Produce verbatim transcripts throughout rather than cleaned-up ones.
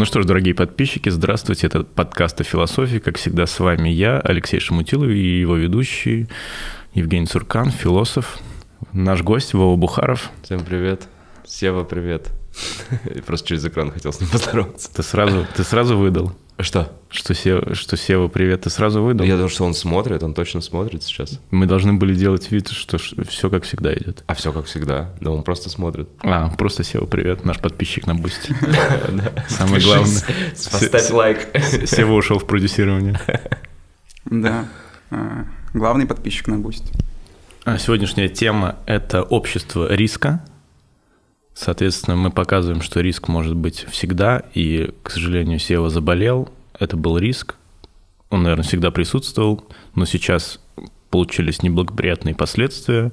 Ну что ж, дорогие подписчики, здравствуйте. Это подкаст о философии. Как всегда, с вами я, Алексей Шамутило, и его ведущий Евгений Цуркан, философ. Наш гость Вова Бухаров. Всем привет. Сева, привет. Просто через экран хотел с ним поздороваться. Ты сразу, ты сразу выдал. Что? Что Сева, что Сева, привет, ты сразу выдал? Я думаю, что он смотрит, он точно смотрит сейчас. Мы должны были делать вид, что все как всегда идет. А все как всегда? Да, он просто смотрит. А, просто Сева, привет, наш подписчик на Бусти. Самое главное. Поставь лайк. Сева ушел в продюсирование. Да, главный подписчик на Бусти. Сегодняшняя тема – это общество риска. Соответственно, мы показываем, что риск может быть всегда, и, к сожалению, Сева заболел, это был риск, он, наверное, всегда присутствовал, но сейчас получились неблагоприятные последствия,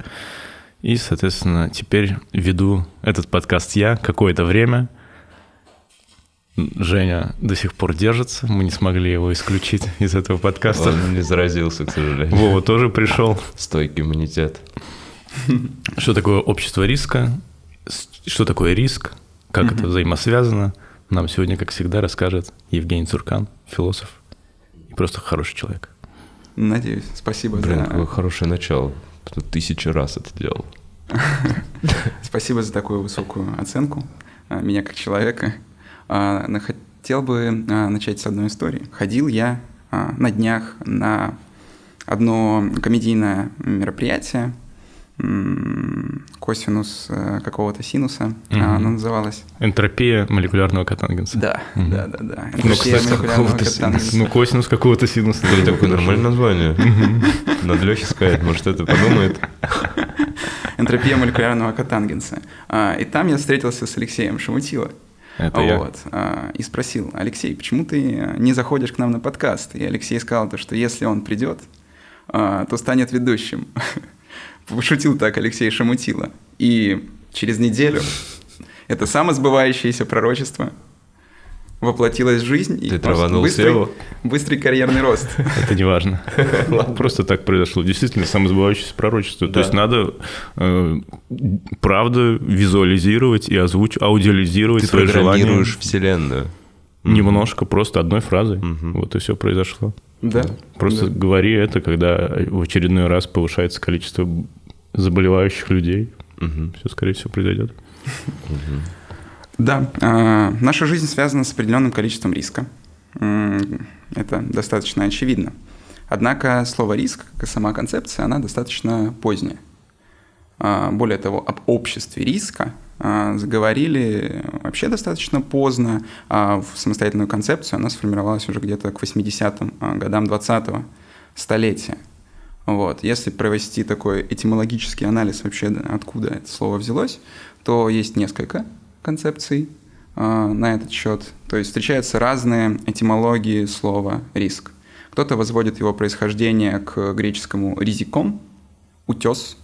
и, соответственно, теперь веду этот подкаст я какое-то время. Женя до сих пор держится, мы не смогли его исключить из этого подкаста. Он не заразился, к сожалению. Вова тоже пришел. Стойкий иммунитет. Что такое общество риска? Что такое риск, как mm-hmm. это взаимосвязано, нам сегодня, как всегда, расскажет Евгений Цуркан, философ и просто хороший человек. Надеюсь, спасибо. Блин, за... какое хорошее начало, тысячи раз это делал. Спасибо за такую высокую оценку меня как человека. Хотел бы начать с одной истории. Ходил я на днях на одно комедийное мероприятие, косинус какого-то синуса, угу. она называлась. Энтропия молекулярного коттангенса. Да, угу. да, да, да. Энтропия ну, кстати, молекулярного коттангенса. Ну, косинус какого-то синуса. Это такое нормальное название. Надо Лёхе сказать, может, это подумает. Энтропия молекулярного коттангенса. И там я встретился с Алексеем Шамутило. Это вот. я. И спросил: Алексей, почему ты не заходишь к нам на подкаст? И Алексей сказал, что если он придет, то станет ведущим. Пошутил так Алексей Шамутило. И через неделю это самосбывающееся пророчество воплотилось в жизнь. Ты траванул Севу. Быстрый карьерный рост. Это не важно. Просто так произошло. Действительно, самосбывающееся пророчество. То есть надо правду визуализировать и озвучивать, аудиализировать свои желания. Ты программируешь вселенную. Немножко, просто одной фразой. Вот и все произошло. Да. Просто да. говори это, когда в очередной раз повышается количество заболевающих людей. Угу. Все, скорее всего, произойдет. Да. Наша жизнь связана с определенным количеством риска. Это достаточно очевидно. Однако слово «риск», как и сама концепция, она достаточно поздняя. Более того, об обществе риска заговорили вообще достаточно поздно, а в самостоятельную концепцию она сформировалась уже где-то к восьмидесятым годам двадцатого столетия. Вот. Если провести такой этимологический анализ вообще, откуда это слово взялось, то есть несколько концепций на этот счет. То есть встречаются разные этимологии слова «риск». Кто-то возводит его происхождение к греческому «ризикон» – «утес».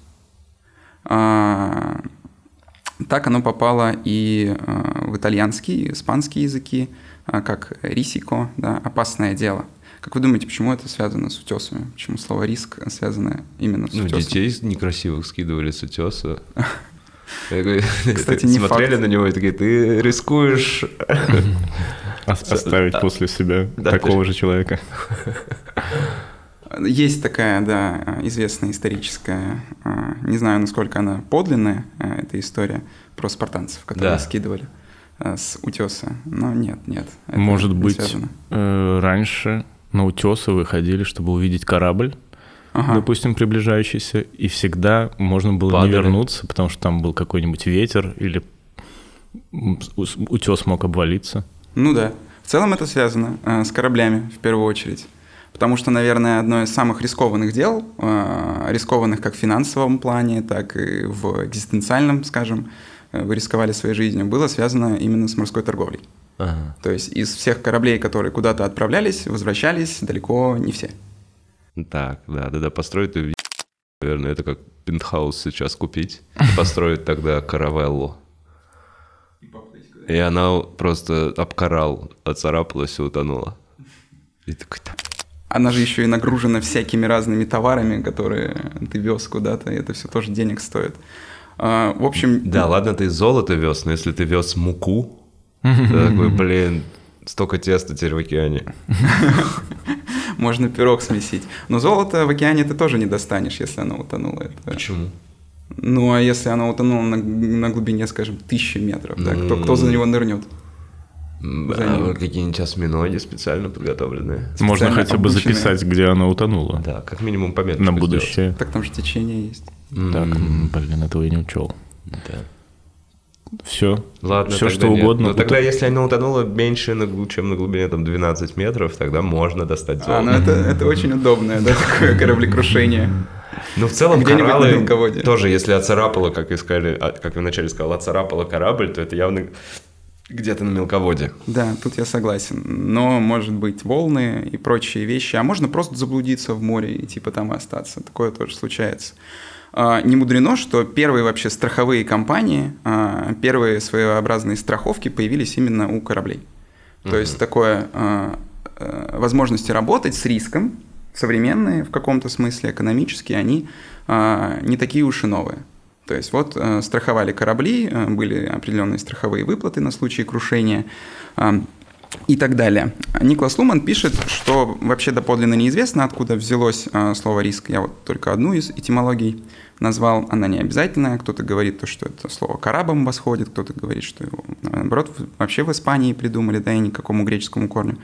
Так оно попало и в итальянский, и испанский языки, как «рисико», да, «опасное дело». Как вы думаете, почему это связано с утесами? Почему слово «риск» связано именно с ну, утесами? Детей некрасивых скидывали с утеса. Кстати, не факт. Смотрели на него и такие: ты рискуешь оставить после себя такого же человека. Есть такая, да, известная историческая, не знаю, насколько она подлинная, эта история про спартанцев, которые да. скидывали с утеса, но нет, нет. Может быть, связано. Раньше на утесы выходили, чтобы увидеть корабль, ага. допустим, приближающийся, и всегда можно было Падали. не вернуться, потому что там был какой-нибудь ветер или утес мог обвалиться. Ну да, в целом это связано с кораблями в первую очередь. Потому что, наверное, одно из самых рискованных дел, рискованных как в финансовом плане, так и в экзистенциальном, скажем, вы рисковали своей жизнью, было связано именно с морской торговлей. Ага. То есть из всех кораблей, которые куда-то отправлялись, возвращались далеко не все. Так, да-да-да, построить, наверное, это как пентхаус сейчас купить, построить тогда каравеллу. И она просто об коралл оцарапалась и утонула. И такой... Она же еще и нагружена всякими разными товарами, которые ты вез куда-то, и это все тоже денег стоит. А, в общем... Да, ладно, ты золото вез, но если ты вез муку, ты такой, блин, Столько теста теперь в океане. Можно пирог смесить. Но золото в океане ты тоже не достанешь, если оно утонуло. Почему? Ну, а если оно утонуло на, на глубине, скажем, тысячи метров, да, кто, кто за него нырнет? А какие-нибудь осьминоги специально подготовленные. Специально можно хотя бы обученные. Записать, где она утонула. Да, как минимум пометку. На будущее. Сделать. Так там же течение есть. Mm-hmm. Так, блин, этого я не учел. Да. Все. Ладно, все что нет. угодно. Но тогда, Утон... если она утонула меньше, чем на глубине там, двенадцать метров, тогда можно достать золото. А, ну это, это очень удобное, да, такое кораблекрушение. Ну, в целом, кораллы тоже, если отцарапало, как я вначале сказал, отцарапало корабль, то это явно... Где-то на мелководье. Да, тут я согласен. Но, может быть, волны и прочие вещи. А можно просто заблудиться в море и типа там остаться. Такое тоже случается. Не мудрено, что первые вообще страховые компании, первые своеобразные страховки появились именно у кораблей. То угу. есть такое возможности работать с риском, современные в каком-то смысле, экономические, они не такие уж и новые. То есть вот страховали корабли, были определенные страховые выплаты на случай крушения и так далее. Никлас Луман пишет, что вообще доподлинно неизвестно, откуда взялось слово «риск». Я вот только одну из этимологий назвал, она не обязательная. Кто-то говорит, что это слово к арабам восходит, кто-то говорит, что его, наоборот, вообще в Испании придумали, да и ни к какому греческому корню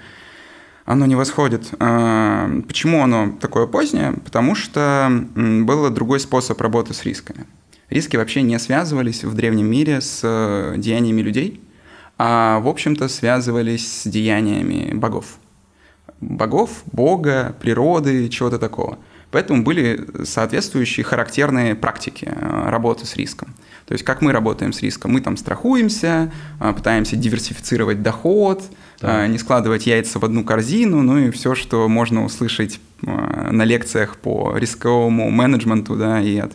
оно не восходит. Почему оно такое позднее? Потому что был другой способ работы с рисками. Риски вообще не связывались в древнем мире с деяниями людей, а, в общем-то, связывались с деяниями богов. Богов, бога, природы, чего-то такого. Поэтому были соответствующие характерные практики работы с риском. То есть, как мы работаем с риском? Мы там страхуемся, пытаемся диверсифицировать доход, да. не складывать яйца в одну корзину, ну и все, что можно услышать на лекциях по рисковому менеджменту, да, и от...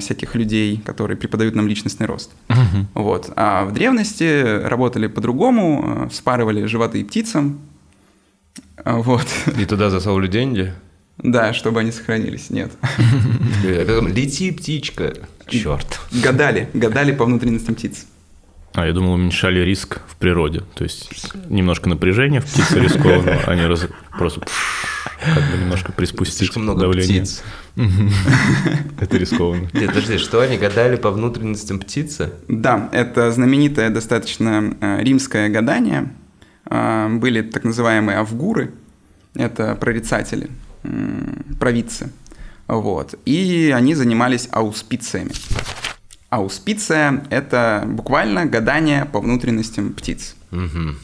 всяких людей, которые преподают нам личностный рост. Uh-huh. Вот. А в древности работали по-другому, вспарывали животы птицам. Вот. И туда засовывали деньги? Да, чтобы они сохранились, нет. Лети, птичка. Черт. Гадали, гадали по внутренностям птиц. А, я думал, уменьшали риск в природе. То есть немножко напряжения в птице рискованно, они просто... Как бы немножко приспустить слишком много давление. Птиц. Это рискованно. Нет, подожди, что они гадали по внутренностям птицы? Да, это знаменитое достаточно римское гадание. Были так называемые авгуры. Это прорицатели, провидцы. Вот. И они занимались ауспициями. Ауспиция – это буквально гадание по внутренностям птиц. Угу.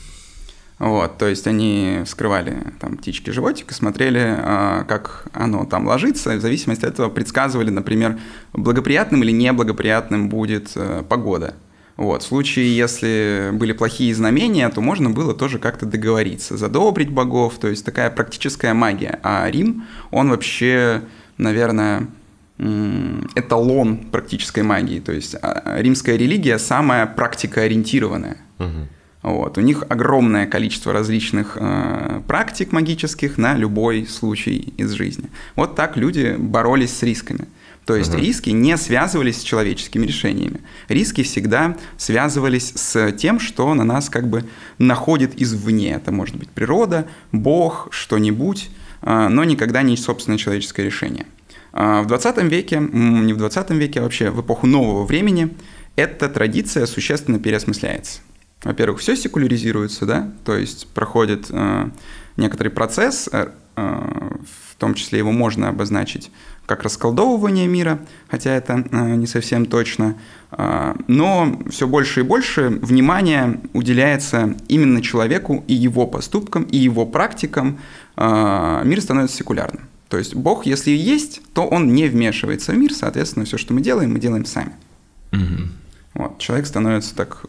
Вот, то есть они вскрывали там птички животик и смотрели, как оно там ложится, и в зависимости от этого предсказывали, например, благоприятным или неблагоприятным будет погода. Вот, в случае, если были плохие знамения, то можно было тоже как-то договориться, задобрить богов, то есть такая практическая магия. А Рим, он вообще, наверное, эталон практической магии, то есть римская религия самая практикоориентированная. Угу. Вот. У них огромное количество различных э, практик магических на любой случай из жизни. Вот так люди боролись с рисками. То есть uh-huh. риски не связывались с человеческими решениями. Риски всегда связывались с тем, что на нас как бы находит извне. Это может быть природа, бог, что-нибудь, э, но никогда не собственное человеческое решение. Э, в двадцатом веке, не в двадцатом веке, а вообще в эпоху нового времени, эта традиция существенно переосмысляется. Во-первых, все секуляризируется, да, то есть проходит э, некоторый процесс, э, в том числе его можно обозначить как расколдовывание мира, хотя это э, не совсем точно, э, но все больше и больше внимания уделяется именно человеку и его поступкам, и его практикам, э, мир становится секулярным. То есть Бог, если есть, то он не вмешивается в мир, соответственно, все, что мы делаем, мы делаем сами. Mm-hmm. Вот, человек становится так...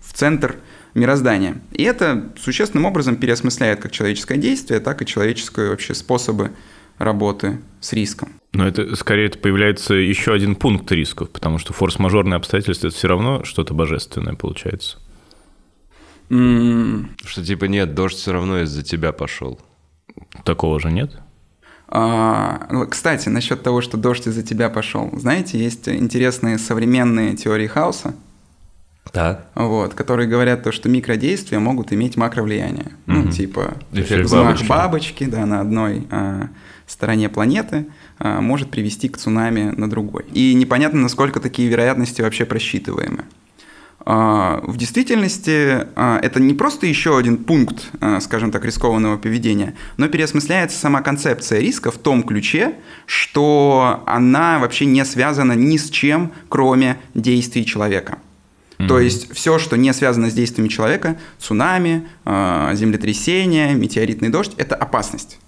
в центр мироздания. И это существенным образом переосмысляет как человеческое действие, так и человеческие вообще способы работы с риском. Но это скорее это появляется еще один пункт рисков, потому что форс-мажорные обстоятельства – это все равно что-то божественное получается. Mm. Что типа нет, дождь все равно из-за тебя пошел. Такого же нет? А, кстати, насчет того, что дождь из-за тебя пошел. Знаете, есть интересные современные теории хаоса. Да. Вот, которые говорят то, что микродействия могут иметь макровлияние. Угу. Ну, типа эффект бабочки. бабочки, да, на одной а, стороне планеты а, может привести к цунами на другой. И непонятно, насколько такие вероятности вообще просчитываемы. А, в действительности а, это не просто еще один пункт, а, скажем так, рискованного поведения, но переосмысляется сама концепция риска в том ключе, что она вообще не связана ни с чем, кроме действий человека. Mm-hmm. То есть все, что не связано с действиями человека, цунами, землетрясение, метеоритный дождь, это опасность.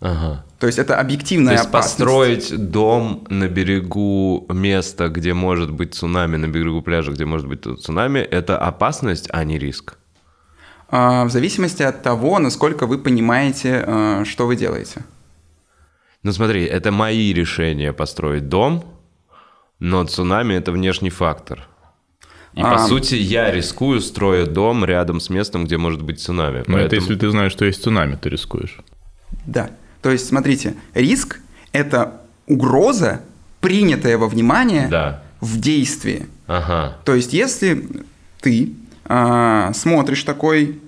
Ага. То есть это объективная опасность. То есть построить дом на берегу места, где может быть цунами, на берегу пляжа, где может быть цунами, это опасность, а не риск? В зависимости от того, насколько вы понимаете, что вы делаете. Ну смотри, это мои решения построить дом, но цунами – это внешний фактор. И, по а, сути, я рискую, строя дом рядом с местом, где может быть цунами. Поэтому... Это если ты знаешь, что есть цунами, ты рискуешь. Да. То есть, смотрите, риск – это угроза, принятая во внимание, да, в действии. Ага. То есть, если ты а, смотришь такой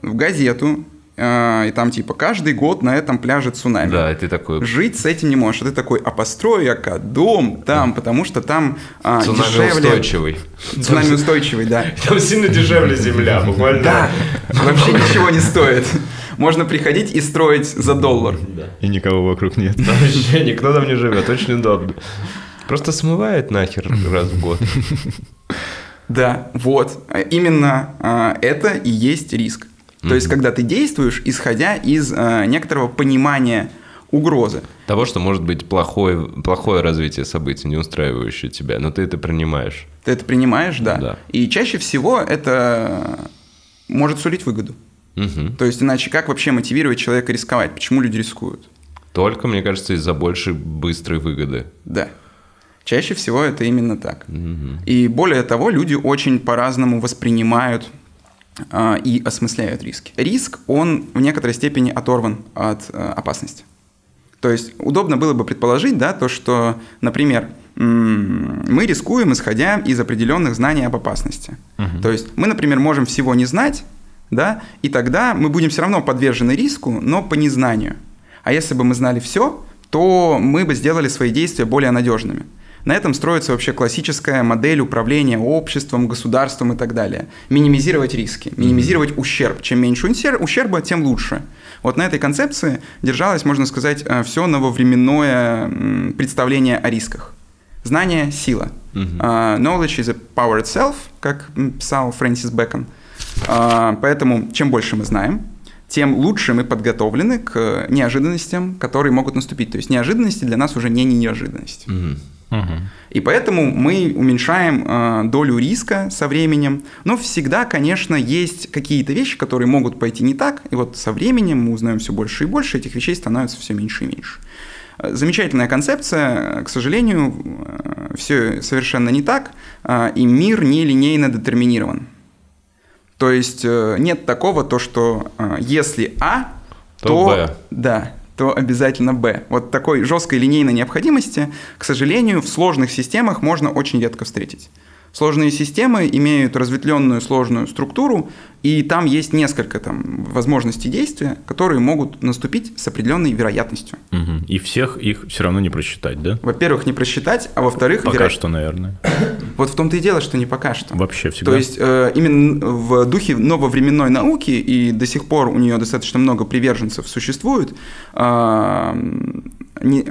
в газету, а, и там типа каждый год на этом пляже цунами. Да, и ты такой… Жить с этим не можешь. И ты такой, а построю я-ка дом там, потому что там а, цунами дешевле… Цунами устойчивый. Цунами устойчивый, да. Там сильно дешевле земля, буквально. Да, вообще ничего не стоит. Можно приходить и строить за доллар. Да. И никого вокруг нет. Да, вообще никто там не живет, очень удобно. Просто смывает нахер раз в год. Да, вот. Именно это и есть риск. То есть, когда ты действуешь, исходя из некоторого понимания угрозы. Того, что может быть плохое, плохое развитие событий, не устраивающее тебя, но ты это принимаешь. Ты это принимаешь, да. да. И чаще всего это может сулить выгоду. Угу. То есть, иначе как вообще мотивировать человека рисковать? Почему люди рискуют? Только, мне кажется, из-за большей быстрой выгоды. Да. Чаще всего это именно так. Угу. И более того, люди очень по-разному воспринимают а, и осмысляют риски. Риск, он в некоторой степени оторван от а, опасности. То есть, удобно было бы предположить, да, то, что, например, мы рискуем, исходя из определенных знаний об опасности. Угу. То есть, мы, например, можем всего не знать, да? И тогда мы будем все равно подвержены риску, но по незнанию. А если бы мы знали все, то мы бы сделали свои действия более надежными. На этом строится вообще классическая модель управления обществом, государством и так далее. Минимизировать риски, минимизировать ущерб. Чем меньше ущерба, тем лучше. Вот на этой концепции держалось, можно сказать, все нововременное представление о рисках. Знание – сила. Uh, knowledge is a power itself, как писал Фрэнсис Бекон. Поэтому чем больше мы знаем, тем лучше мы подготовлены к неожиданностям, которые могут наступить. То есть неожиданности для нас уже не неожиданность. Mm-hmm. Mm-hmm. И поэтому мы уменьшаем долю риска со временем. Но всегда, конечно, есть какие-то вещи, которые могут пойти не так. И вот со временем мы узнаем все больше и больше, этих вещей становится все меньше и меньше. Замечательная концепция, к сожалению, все совершенно не так. И мир не линейно детерминирован. То есть нет такого, то, что если А, то, то, Б. Да, то обязательно Б. Вот такой жесткой линейной необходимости, к сожалению, в сложных системах можно очень редко встретить. Сложные системы имеют разветвленную сложную структуру, и там есть несколько там, возможностей действия, которые могут наступить с определенной вероятностью. Угу. И всех их все равно не просчитать, да? Во-первых, не просчитать, а во-вторых... Пока веро... что, наверное. Вот в том-то и дело, что не пока что. Вообще всегда. То есть э, именно в духе нововременной науки, и до сих пор у нее достаточно много приверженцев существует, э, не...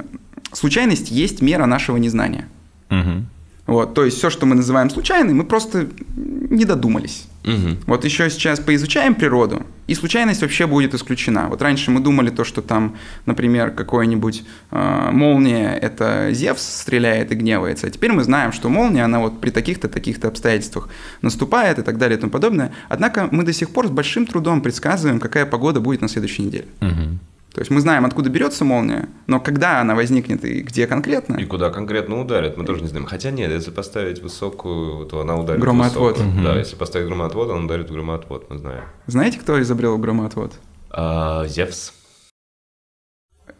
случайность есть мера нашего незнания. Угу. Вот, то есть все, что мы называем случайным, мы просто не додумались. Угу. Вот еще сейчас поизучаем природу, и случайность вообще будет исключена. Вот раньше мы думали то, что там, например, какая-нибудь э, молния, это Зевс стреляет и гневается. А теперь мы знаем, что молния, она вот при таких-то, таких-то обстоятельствах наступает и так далее и тому подобное. Однако мы до сих пор с большим трудом предсказываем, какая погода будет на следующей неделе. Угу. То есть мы знаем, откуда берется молния, но когда она возникнет и где конкретно. И куда конкретно ударит, мы тоже не знаем. Хотя нет, если поставить высокую, то она ударит громоотвод. Высокую. Угу. Да, если поставить громоотвод, она ударит в громоотвод, мы знаем. Знаете, кто изобрел громоотвод? А, Зевс.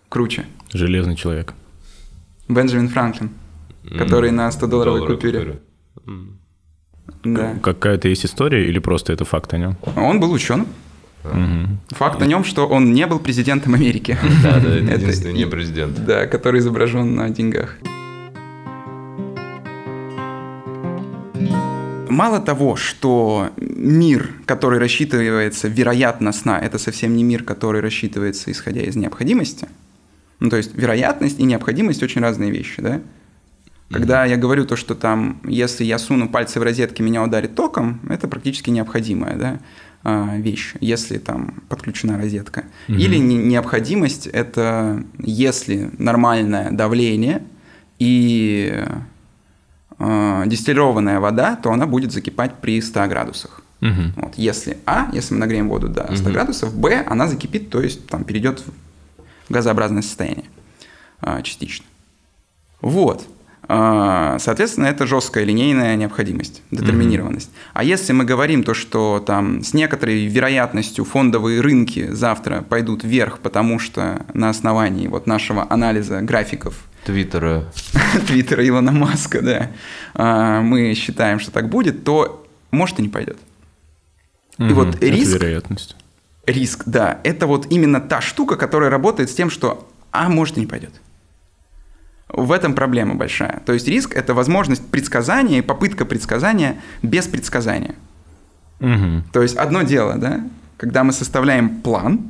Круче. Железный человек. Бенджамин Франклин, который mm. на сто долларовой купюре. купюре. Mm. Да. Какая-то есть история или просто это факт о нем? Он был ученым. Угу. Факт о нем, что он не был президентом Америки. Да, да, это единственный не президент. Да, который изображен на деньгах. Мало того, что мир, который рассчитывается вероятно сна, это совсем не мир, который рассчитывается исходя из необходимости. Ну, то есть вероятность и необходимость очень разные вещи, да? Когда я говорю то, что там, если я суну пальцы в розетки, меня ударит током, это практически необходимая, да, вещь, если там подключена розетка. Угу. Или не, необходимость – это если нормальное давление и э, дистиллированная вода, то она будет закипать при ста градусах. Угу. Вот, если А, если мы нагреем воду до ста угу. градусов, Б, она закипит, то есть там, перейдет в газообразное состояние э, частично. Вот. Соответственно, это жесткая линейная необходимость, детерминированность. Mm-hmm. А если мы говорим то, что там с некоторой вероятностью фондовые рынки завтра пойдут вверх, потому что на основании вот нашего анализа графиков Твиттера, Твиттера Илона Маска, да, мы считаем, что так будет, то может и не пойдет. Mm-hmm. И вот риск, это вероятность. Риск, да, это вот именно та штука, которая работает с тем, что а может и не пойдет. В этом проблема большая. То есть риск – это возможность предсказания и попытка предсказания без предсказания. Угу. То есть одно дело, да, когда мы составляем план,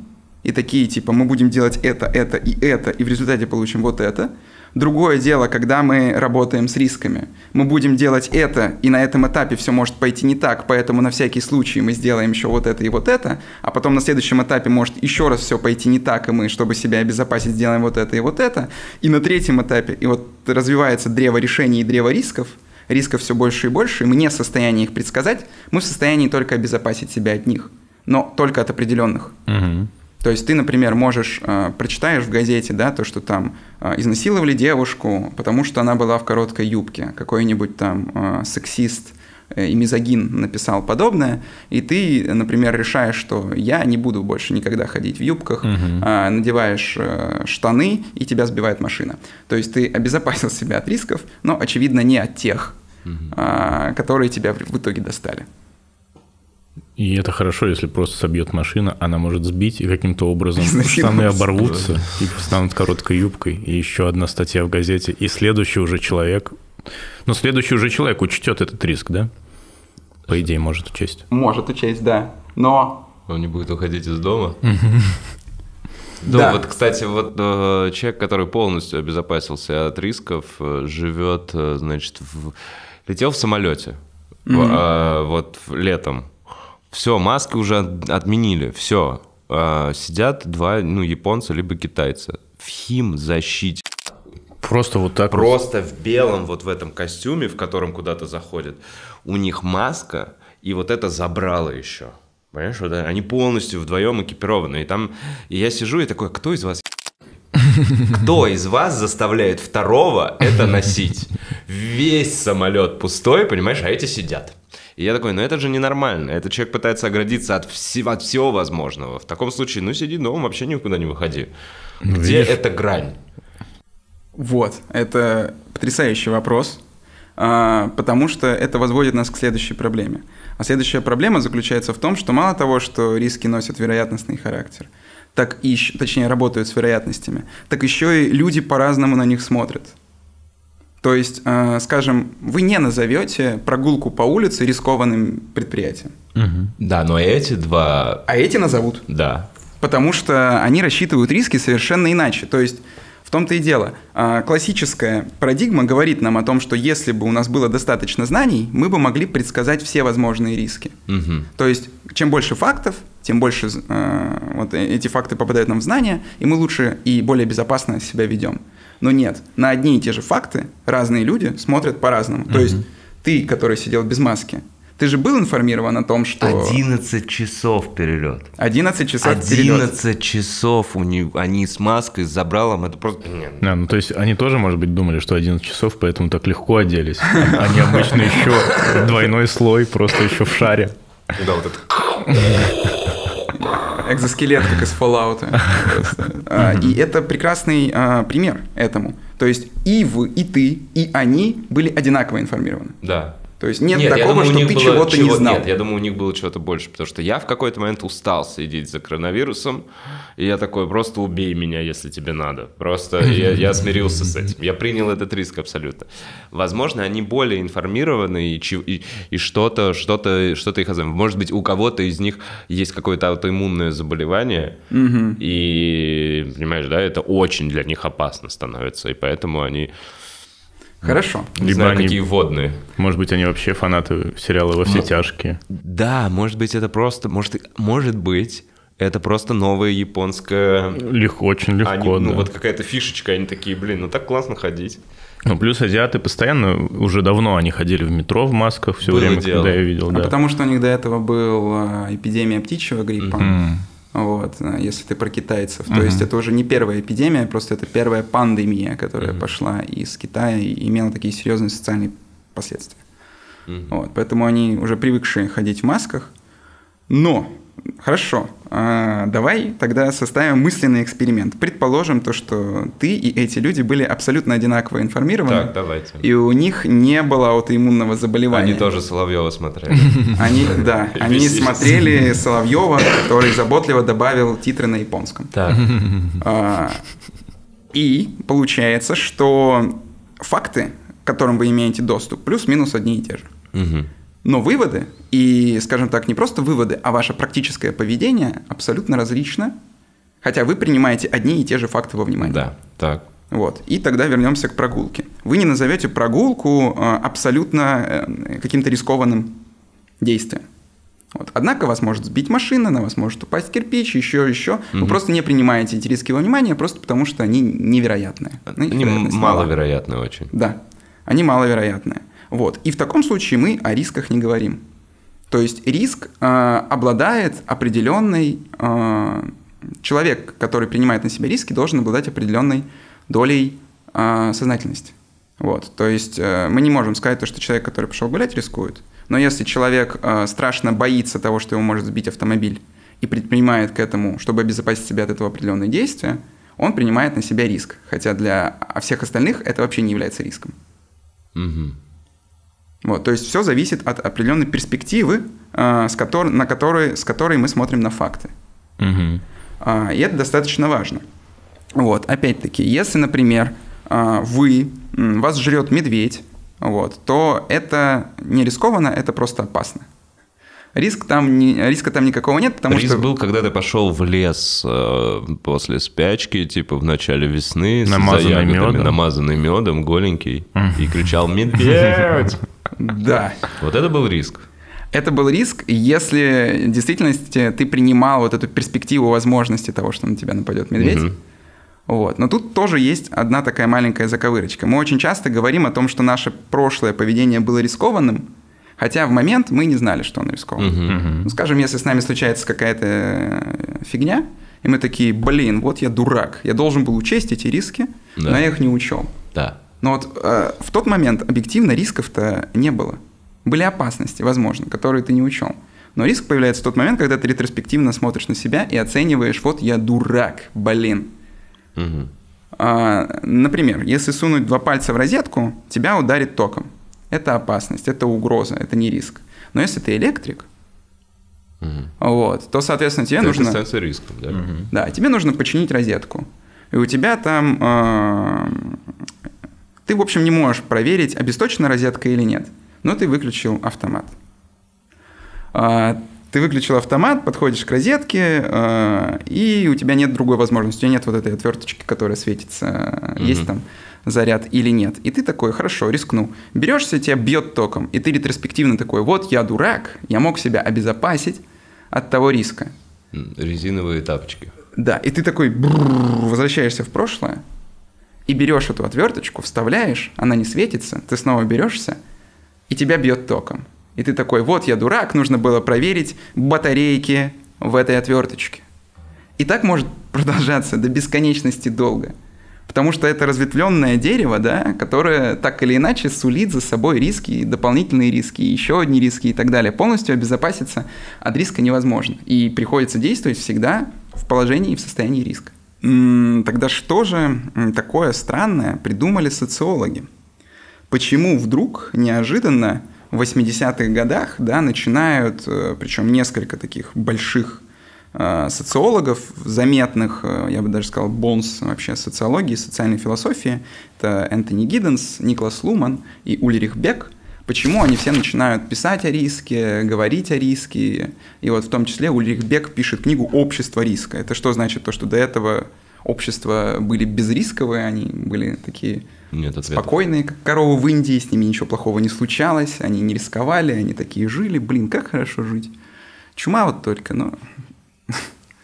и такие типа мы будем делать это, это и это, и в результате получим вот это. Другое дело, когда мы работаем с рисками. Мы будем делать это, и на этом этапе все может пойти не так, поэтому на всякий случай мы сделаем еще вот это и вот это, а потом на следующем этапе может еще раз все пойти не так, и мы, чтобы себя обезопасить, сделаем вот это и вот это. И на третьем этапе, и вот развивается древо решений и древо рисков, рисков все больше и больше, и мы не в состоянии их предсказать, мы в состоянии только обезопасить себя от них, но только от определенных. Угу. То есть ты, например, можешь, э, прочитаешь в газете, да, то, что там э, изнасиловали девушку, потому что она была в короткой юбке, какой-нибудь там э, сексист э, и мизогин написал подобное, и ты, например, решаешь, что я не буду больше никогда ходить в юбках, угу. э, надеваешь э, штаны, и тебя сбивает машина. То есть ты обезопасил себя от рисков, но, очевидно, не от тех, угу. э, которые тебя в итоге достали. И это хорошо, если просто собьет машина, она может сбить, и каким-то образом штаны оборвутся, и станут короткой юбкой, и еще одна статья в газете, и следующий уже человек... Ну, следующий уже человек учтет этот риск, да? По идее, может учесть. Может учесть, да, но... Он не будет уходить из дома. Да, да, вот, кстати, вот э, человек, который полностью обезопасился от рисков, э, живет, э, значит, в... летел в самолете mm-hmm. э, вот летом. Все, маски уже отменили, все. Сидят два, ну, японца либо китайца. В химзащите. Просто вот так? Просто вот в белом вот в этом костюме, в котором куда-то заходят. У них маска, и вот это забрало еще. Понимаешь, вот они полностью вдвоем экипированы. И там и я сижу и такой, кто из вас... Кто из вас заставляет второго это носить? Весь самолет пустой, понимаешь, а эти сидят. И я такой, ну это же ненормально. Этот человек пытается оградиться от, вс- от всего возможного. В таком случае, ну сиди дома, вообще никуда не выходи. Где Видишь? Эта грань? Вот, это потрясающий вопрос, потому что это возводит нас к следующей проблеме. А следующая проблема заключается в том, что мало того, что риски носят вероятностный характер, так и, точнее, работают с вероятностями, так еще и люди по-разному на них смотрят. То есть, скажем, вы не назовете прогулку по улице рискованным предприятием. Угу. Да, но эти два... А эти назовут. Да. Потому что они рассчитывают риски совершенно иначе. То есть, в том-то и дело, классическая парадигма говорит нам о том, что если бы у нас было достаточно знаний, мы бы могли предсказать все возможные риски. Угу. То есть, чем больше фактов, тем больше вот эти факты попадают нам в знания, и мы лучше и более безопасно себя ведем. Но нет, на одни и те же факты разные люди смотрят по-разному. Mm-hmm. То есть ты, который сидел без маски, ты же был информирован о том, что... одиннадцать часов перелет. одиннадцать часов одиннадцать перелет. одиннадцать часов у них, они с маской, с забралом, это просто... Да, ну то есть они тоже, может быть, думали, что одиннадцать часов, поэтому так легко оделись. Они обычно еще двойной слой, просто еще в шаре. Да, вот это... Экзоскелет, как из Fallout. И это прекрасный пример этому. То есть и вы, и ты, и они были одинаково информированы. Да. То есть нет, нет такого, думаю, что ты чего-то чего... не знал. Нет, я думаю, у них было чего-то больше, потому что я в какой-то момент устал следить за коронавирусом, и я такой, просто убей меня, если тебе надо. Просто я, я смирился с этим, я принял этот риск абсолютно. Возможно, они более информированы, и, и, и что-то, что-то, что-то их означает. Может быть, у кого-то из них есть какое-то аутоиммунное заболевание, угу. и, понимаешь, да, это очень для них опасно становится, и поэтому они... Хорошо. Не либо знаю, они, какие водные. Может быть, они вообще фанаты сериала «Во все М- тяжкие». Да, может быть, это просто... Может, может быть, это просто новая японская... Легко, очень легко, они, да. Ну, вот какая-то фишечка, они такие, блин, ну так классно ходить. Ну, плюс азиаты постоянно, уже давно они ходили в метро в масках все было время, дело. Когда я видел. А да. Потому что у них до этого была эпидемия птичьего гриппа. Mm-hmm. Вот, если ты про китайцев. Uh-huh. То есть это уже не первая эпидемия, просто это первая пандемия, которая uh-huh. пошла из Китая и имела такие серьезные социальные последствия. Uh-huh. Вот, поэтому они уже привыкшие ходить в масках. Но, хорошо, давай тогда составим мысленный эксперимент. Предположим то, что ты и эти люди были абсолютно одинаково информированы. Так, давайте. И у них не было аутоиммунного заболевания. Они тоже Соловьева смотрели. Они, да, они смотрели Соловьева, который заботливо добавил титры на японском. Так. И получается, что факты, к которым вы имеете доступ, плюс-минус одни и те же. Но выводы, и, скажем так, не просто выводы, а ваше практическое поведение абсолютно различно, хотя вы принимаете одни и те же факты во внимание. Да, так. Вот. И тогда вернемся к прогулке. Вы не назовете прогулку абсолютно каким-то рискованным действием. Вот. Однако вас может сбить машина, на вас может упасть кирпич, еще, еще. Угу. Вы просто не принимаете эти риски во внимание, просто потому что они невероятные. Они маловероятные очень. Да, они маловероятные. Вот. И в таком случае мы о рисках не говорим. То есть риск э, обладает определенной... Э, человек, который принимает на себя риски, должен обладать определенной долей э, сознательности. Вот. То есть э, мы не можем сказать, то, что человек, который пошел гулять, рискует. Но если человек э, страшно боится того, что его может сбить автомобиль, и предпринимает к этому, чтобы обезопасить себя от этого определенные действия, он принимает на себя риск. Хотя для всех остальных это вообще не является риском. Угу. Вот, то есть все зависит от определенной перспективы, э, с, которой, на которой, с которой мы смотрим на факты. Угу. Э, и это достаточно важно. Вот, опять-таки, если, например, э, вы, вас жрет медведь, вот, то это не рискованно, это просто опасно. Риск там не, риска там никакого нет, потому Риск что... Риск был, когда ты пошел в лес э, после спячки, типа в начале весны, намазанный за ягодами, медом. намазанный медом, голенький, и кричал «Медведь!» Да. Вот это был риск. Это был риск, если в действительности ты принимал вот эту перспективу возможности того, что на тебя нападет медведь. Угу. Вот. Но тут тоже есть одна такая маленькая заковырочка. Мы очень часто говорим о том, что наше прошлое поведение было рискованным, хотя в момент мы не знали, что он рисковал. Uh-huh. Ну, скажем, если с нами случается какая-то фигня, и мы такие, блин, вот я дурак, я должен был учесть эти риски, да. но я их не учел. Да. Но вот э, в тот момент объективно рисков-то не было. Были опасности, возможно, которые ты не учел. Но риск появляется в тот момент, когда ты ретроспективно смотришь на себя и оцениваешь, вот я дурак, блин. Uh-huh. Э, например, если сунуть два пальца в розетку, тебя ударит током. Это опасность, это угроза, это не риск. Но если ты электрик, угу. вот, то, соответственно, тебе это нужно... Это становится риском, да? Угу. Да, тебе нужно починить розетку. И у тебя там... Э... Ты, в общем, не можешь проверить, обесточена розетка или нет. Но ты выключил автомат. Э... Ты выключил автомат, подходишь к розетке, э... и у тебя нет другой возможности. У тебя нет вот этой отверточки, которая светится. Угу. Есть там... заряд или нет. И ты такой, хорошо, рискну. Берешься, тебя бьет током, и ты ретроспективно такой, вот я дурак, я мог себя обезопасить от того риска. Резиновые тапочки. Да, и ты такой, возвращаешься в прошлое, и берешь эту отверточку, вставляешь, она не светится, ты снова берешься, и тебя бьет током. И ты такой, вот я дурак, нужно было проверить батарейки в этой отверточке. И так может продолжаться до бесконечности долго. Потому что это разветвленное дерево, да, которое так или иначе сулит за собой риски, дополнительные риски, еще одни риски и так далее. Полностью обезопаситься от риска невозможно. И приходится действовать всегда в положении и в состоянии риска. Тогда что же такое странное придумали социологи? Почему вдруг неожиданно в восьмидесятых годах, да, начинают, причем несколько таких больших социологов, заметных, я бы даже сказал, бонс вообще социологии, социальной философии, это Энтони Гидденс, Никлас Луман и Ульрих Бек. Почему они все начинают писать о риске, говорить о риске? И вот в том числе Ульрих Бек пишет книгу «Общество риска». Это что значит? То, что до этого общества были безрисковые, они были такие Нет спокойные, как коровы в Индии, с ними ничего плохого не случалось, они не рисковали, они такие жили. Блин, как хорошо жить. Чума вот только, но...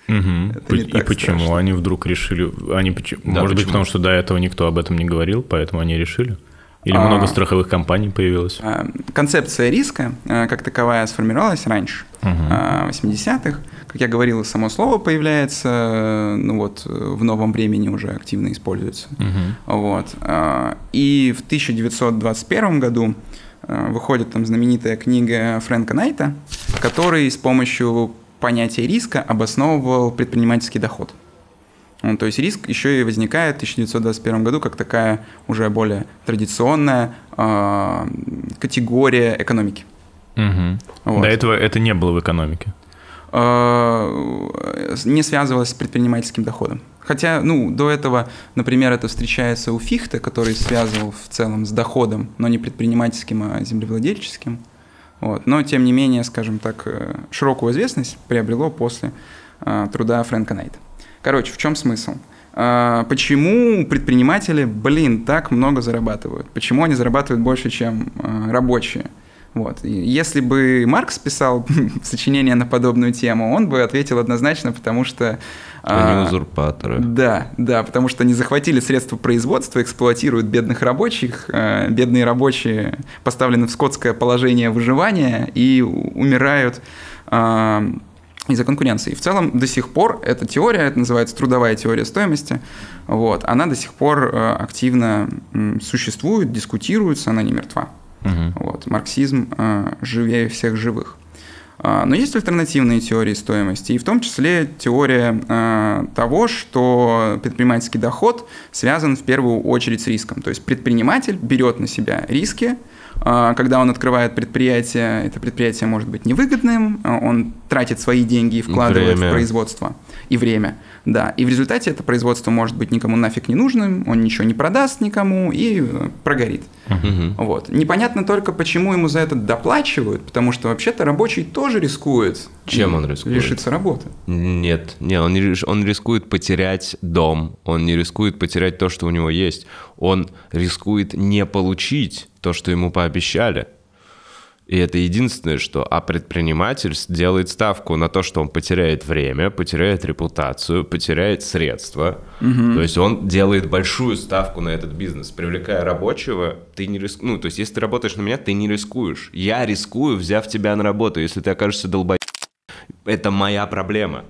Угу. И почему страшно. Они вдруг решили... Они... Да, Может почему? быть, потому что до этого никто об этом не говорил, поэтому они решили? Или а... много страховых компаний появилось? Концепция риска как таковая сформировалась раньше, угу. в восьмидесятых. Как я говорил, само слово появляется, ну вот, в новом времени уже активно используется. Угу. Вот. И в тысяча девятьсот двадцать первом году выходит там знаменитая книга Фрэнка Найта, который с помощью... понятие риска обосновывал предпринимательский доход. Ну, то есть риск еще и возникает в тысяча девятьсот двадцать первом году как такая уже более традиционная э, категория экономики. Угу. Вот. До этого это не было в экономике? Э, не связывалось с предпринимательским доходом. Хотя, ну, до этого, например, это встречается у Фихта, который связывал в целом с доходом, но не предпринимательским, а землевладельческим. Вот. Но, тем не менее, скажем так, широкую известность приобрело после э, труда Фрэнка Найта. Короче, в чем смысл? Э, почему предприниматели, блин, так много зарабатывают? Почему они зарабатывают больше, чем э, рабочие? Вот. Если бы Маркс писал сочинение на подобную тему, он бы ответил однозначно, потому что... Они узурпаторы. Да, да, потому что они захватили средства производства, эксплуатируют бедных рабочих, бедные рабочие поставлены в скотское положение выживания и умирают из-за конкуренции. И в целом до сих пор эта теория, это называется трудовая теория стоимости, вот, она до сих пор активно существует, дискутируется, она не мертва. Угу. Вот, марксизм э, живее всех живых. Э, но есть альтернативные теории стоимости, и в том числе теория э, того, что предпринимательский доход связан в первую очередь с риском. То есть предприниматель берет на себя риски, э, когда он открывает предприятие, это предприятие может быть невыгодным, он тратит свои деньги и вкладывает время в производство. И время, да. И в результате это производство может быть никому нафиг не нужным, он ничего не продаст никому и прогорит. Uh-huh. Вот. Непонятно только, почему ему за это доплачивают, потому что вообще-то рабочий тоже рискует. Чем он рискует? Лишиться работы. Нет, нет, он, не, он рискует потерять дом, он не рискует потерять то, что у него есть, он рискует не получить то, что ему пообещали. И это единственное, что... А предприниматель делает ставку на то, что он потеряет время, потеряет репутацию, потеряет средства. Угу. То есть он делает большую ставку на этот бизнес. Привлекая рабочего, ты не рискуешь. Ну, то есть если ты работаешь на меня, ты не рискуешь. Я рискую, взяв тебя на работу. Если ты окажешься долбоеб... Это моя проблема.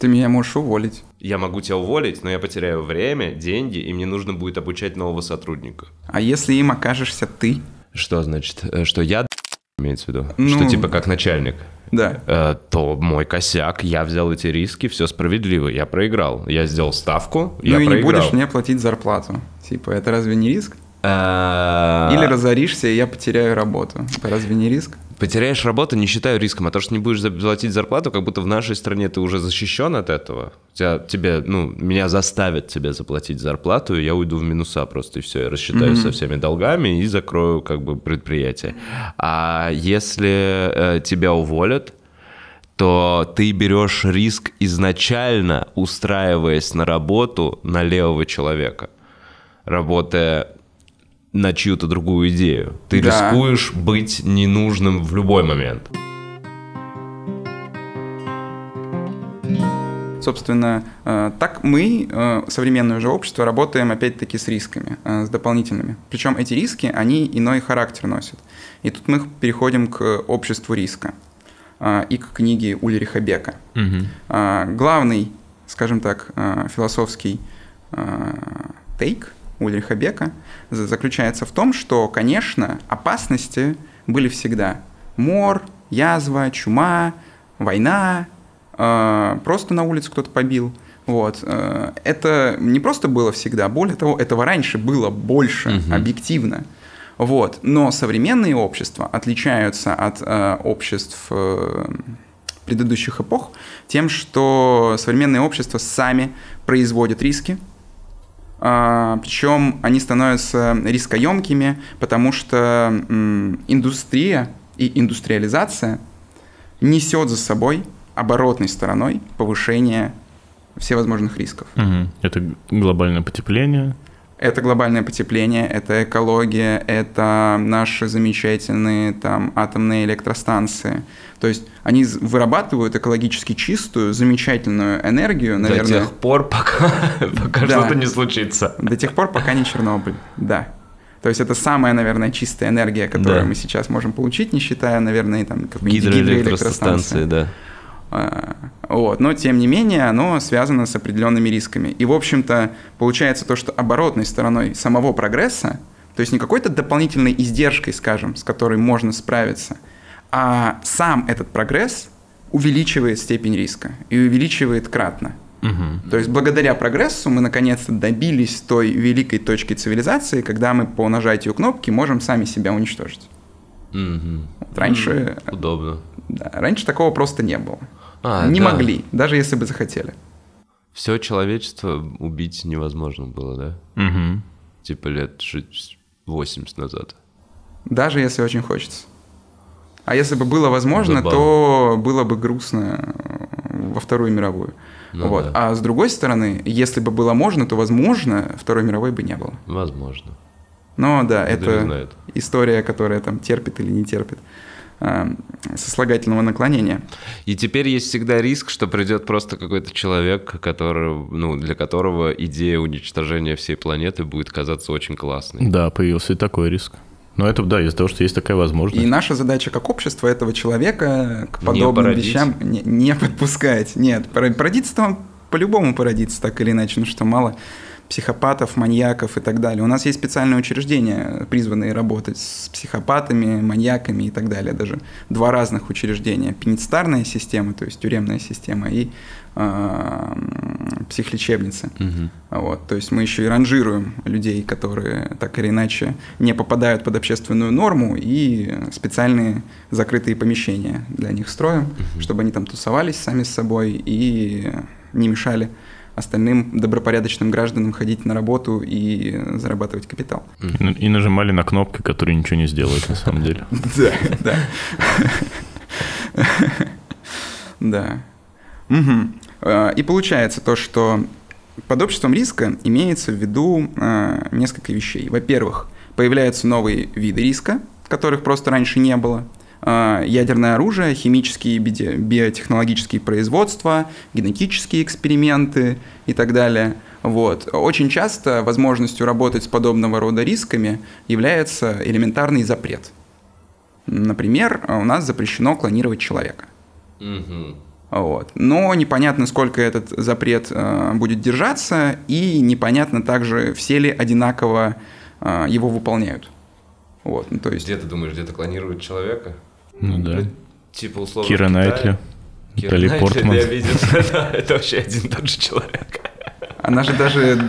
Ты меня можешь уволить. Я могу тебя уволить, но я потеряю время, деньги, и мне нужно будет обучать нового сотрудника. А если им окажешься ты... Что значит? Что я имеется в виду? Ну, что типа как начальник? Да. Э, то мой косяк, я взял эти риски, все справедливо, я проиграл. Я сделал ставку, ну я проиграл. Ну и не будешь мне платить зарплату. Типа, это разве не риск? Или разоришься, и я потеряю работу. Это разве не риск? Потеряешь работу, не считаю риском, а то, что не будешь платить зарплату, как будто в нашей стране ты уже защищен от этого. Тебя, тебе, ну, меня заставят тебе заплатить зарплату, и я уйду в минуса просто, и все, я рассчитаю mm-hmm. со всеми долгами и закрою как бы предприятие. А если э, тебя уволят, то ты берешь риск изначально, устраиваясь на работу на левого человека, работая... на чью-то другую идею. Ты да. рискуешь быть ненужным в любой момент. Собственно, так мы, современное уже общество, работаем опять-таки с рисками, с дополнительными. Причем эти риски, они иной характер носят. И тут мы переходим к обществу риска и к книге Ульриха Бека. Угу. Главный, скажем так, философский тейк Ульриха Бека заключается в том, что, конечно, опасности были всегда. Мор, язва, чума, война, э, просто на улице кто-то побил. Вот. Э, это не просто было всегда, более того, этого раньше было больше, угу. объективно. Вот. Но современные общества отличаются от э, обществ э, предыдущих эпох тем, что современные общества сами производят риски, э, причем они становятся рискоемкими, потому что э, индустрия и индустриализация несет за собой оборотной стороной повышение всевозможных рисков. Угу. Это глобальное потепление. Это глобальное потепление, это экология, это наши замечательные там, атомные электростанции. То есть они вырабатывают экологически чистую, замечательную энергию, наверное. До тех пор, пока, пока да. что-то не случится. До тех пор, пока не Чернобыль, да. То есть это самая, наверное, чистая энергия, которую да. мы сейчас можем получить, не считая, наверное, там гидроэлектростанции. Да. Вот. Но, тем не менее, оно связано с определенными рисками. И, в общем-то, получается то, что оборотной стороной самого прогресса, то есть не какой-то дополнительной издержкой, скажем, с которой можно справиться, а сам этот прогресс увеличивает степень риска и увеличивает кратно. Угу. То есть благодаря прогрессу мы наконец-то добились той великой точки цивилизации, когда мы по нажатию кнопки можем сами себя уничтожить. Угу. Вот раньше... Удобно. Да, раньше такого просто не было. А, не да. могли, даже если бы захотели. Все человечество убить невозможно было, да? Угу. Типа лет восемьдесят назад. Даже если очень хочется. А если бы было возможно, Забавно. то было бы грустно во Вторую мировую. Ну, вот. да. А с другой стороны, если бы было можно, то, возможно, Второй мировой бы не было. Возможно. Но да, Никто это история, которая там терпит или не терпит сослагательного наклонения. И теперь есть всегда риск, что придет просто какой-то человек, который, ну, для которого идея уничтожения всей планеты будет казаться очень классной. Да, появился и такой риск. Но это, да, из-за того, что есть такая возможность. И наша задача как общество этого человека к подобным вещам не, не подпускать. Нет, породиться-то он по-любому породится так или иначе, ну что мало... психопатов, маньяков и так далее. У нас есть специальные учреждения, призванные работать с психопатами, маньяками и так далее. Даже два разных учреждения. Пенитенциарная система, то есть тюремная система, и э, психлечебницы. Угу. Вот, то есть мы еще и ранжируем людей, которые так или иначе не попадают под общественную норму, и специальные закрытые помещения для них строим, угу. чтобы они там тусовались сами с собой и не мешали остальным добропорядочным гражданам ходить на работу и зарабатывать капитал. И нажимали на кнопки, которые ничего не сделают, на самом деле. Да, да. Да. И получается то, что под обществом риска имеется в виду несколько вещей. Во-первых, появляются новые виды риска, которых просто раньше не было. Ядерное оружие, химические и биотехнологические производства, генетические эксперименты и так далее. Вот. Очень часто возможностью работать с подобного рода рисками является элементарный запрет. Например, у нас запрещено клонировать человека. Угу. Вот. Но непонятно, сколько этот запрет э, будет держаться, и непонятно также, все ли одинаково э, его выполняют. Вот. Ну, то есть... Где ты думаешь, где-то клонировать человека? Ну да. Типа условно Кира Найтли, Натали Портман. Это вообще один и тот же человек. Она же даже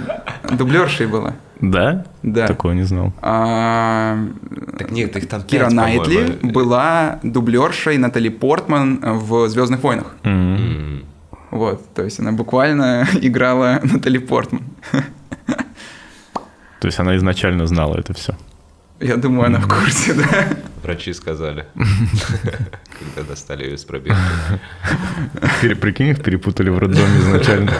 дублершей была. Да? Да. Такого не знал. Так нет, их там Кира Найтли была дублершей Натали Портман в «Звездных войнах». Вот, то есть она буквально играла Натали Портман. То есть она изначально знала это все. Я думаю, она в курсе, да? Врачи сказали, когда достали ее из пробирки. Прикинь, их перепутали в роддоме изначально.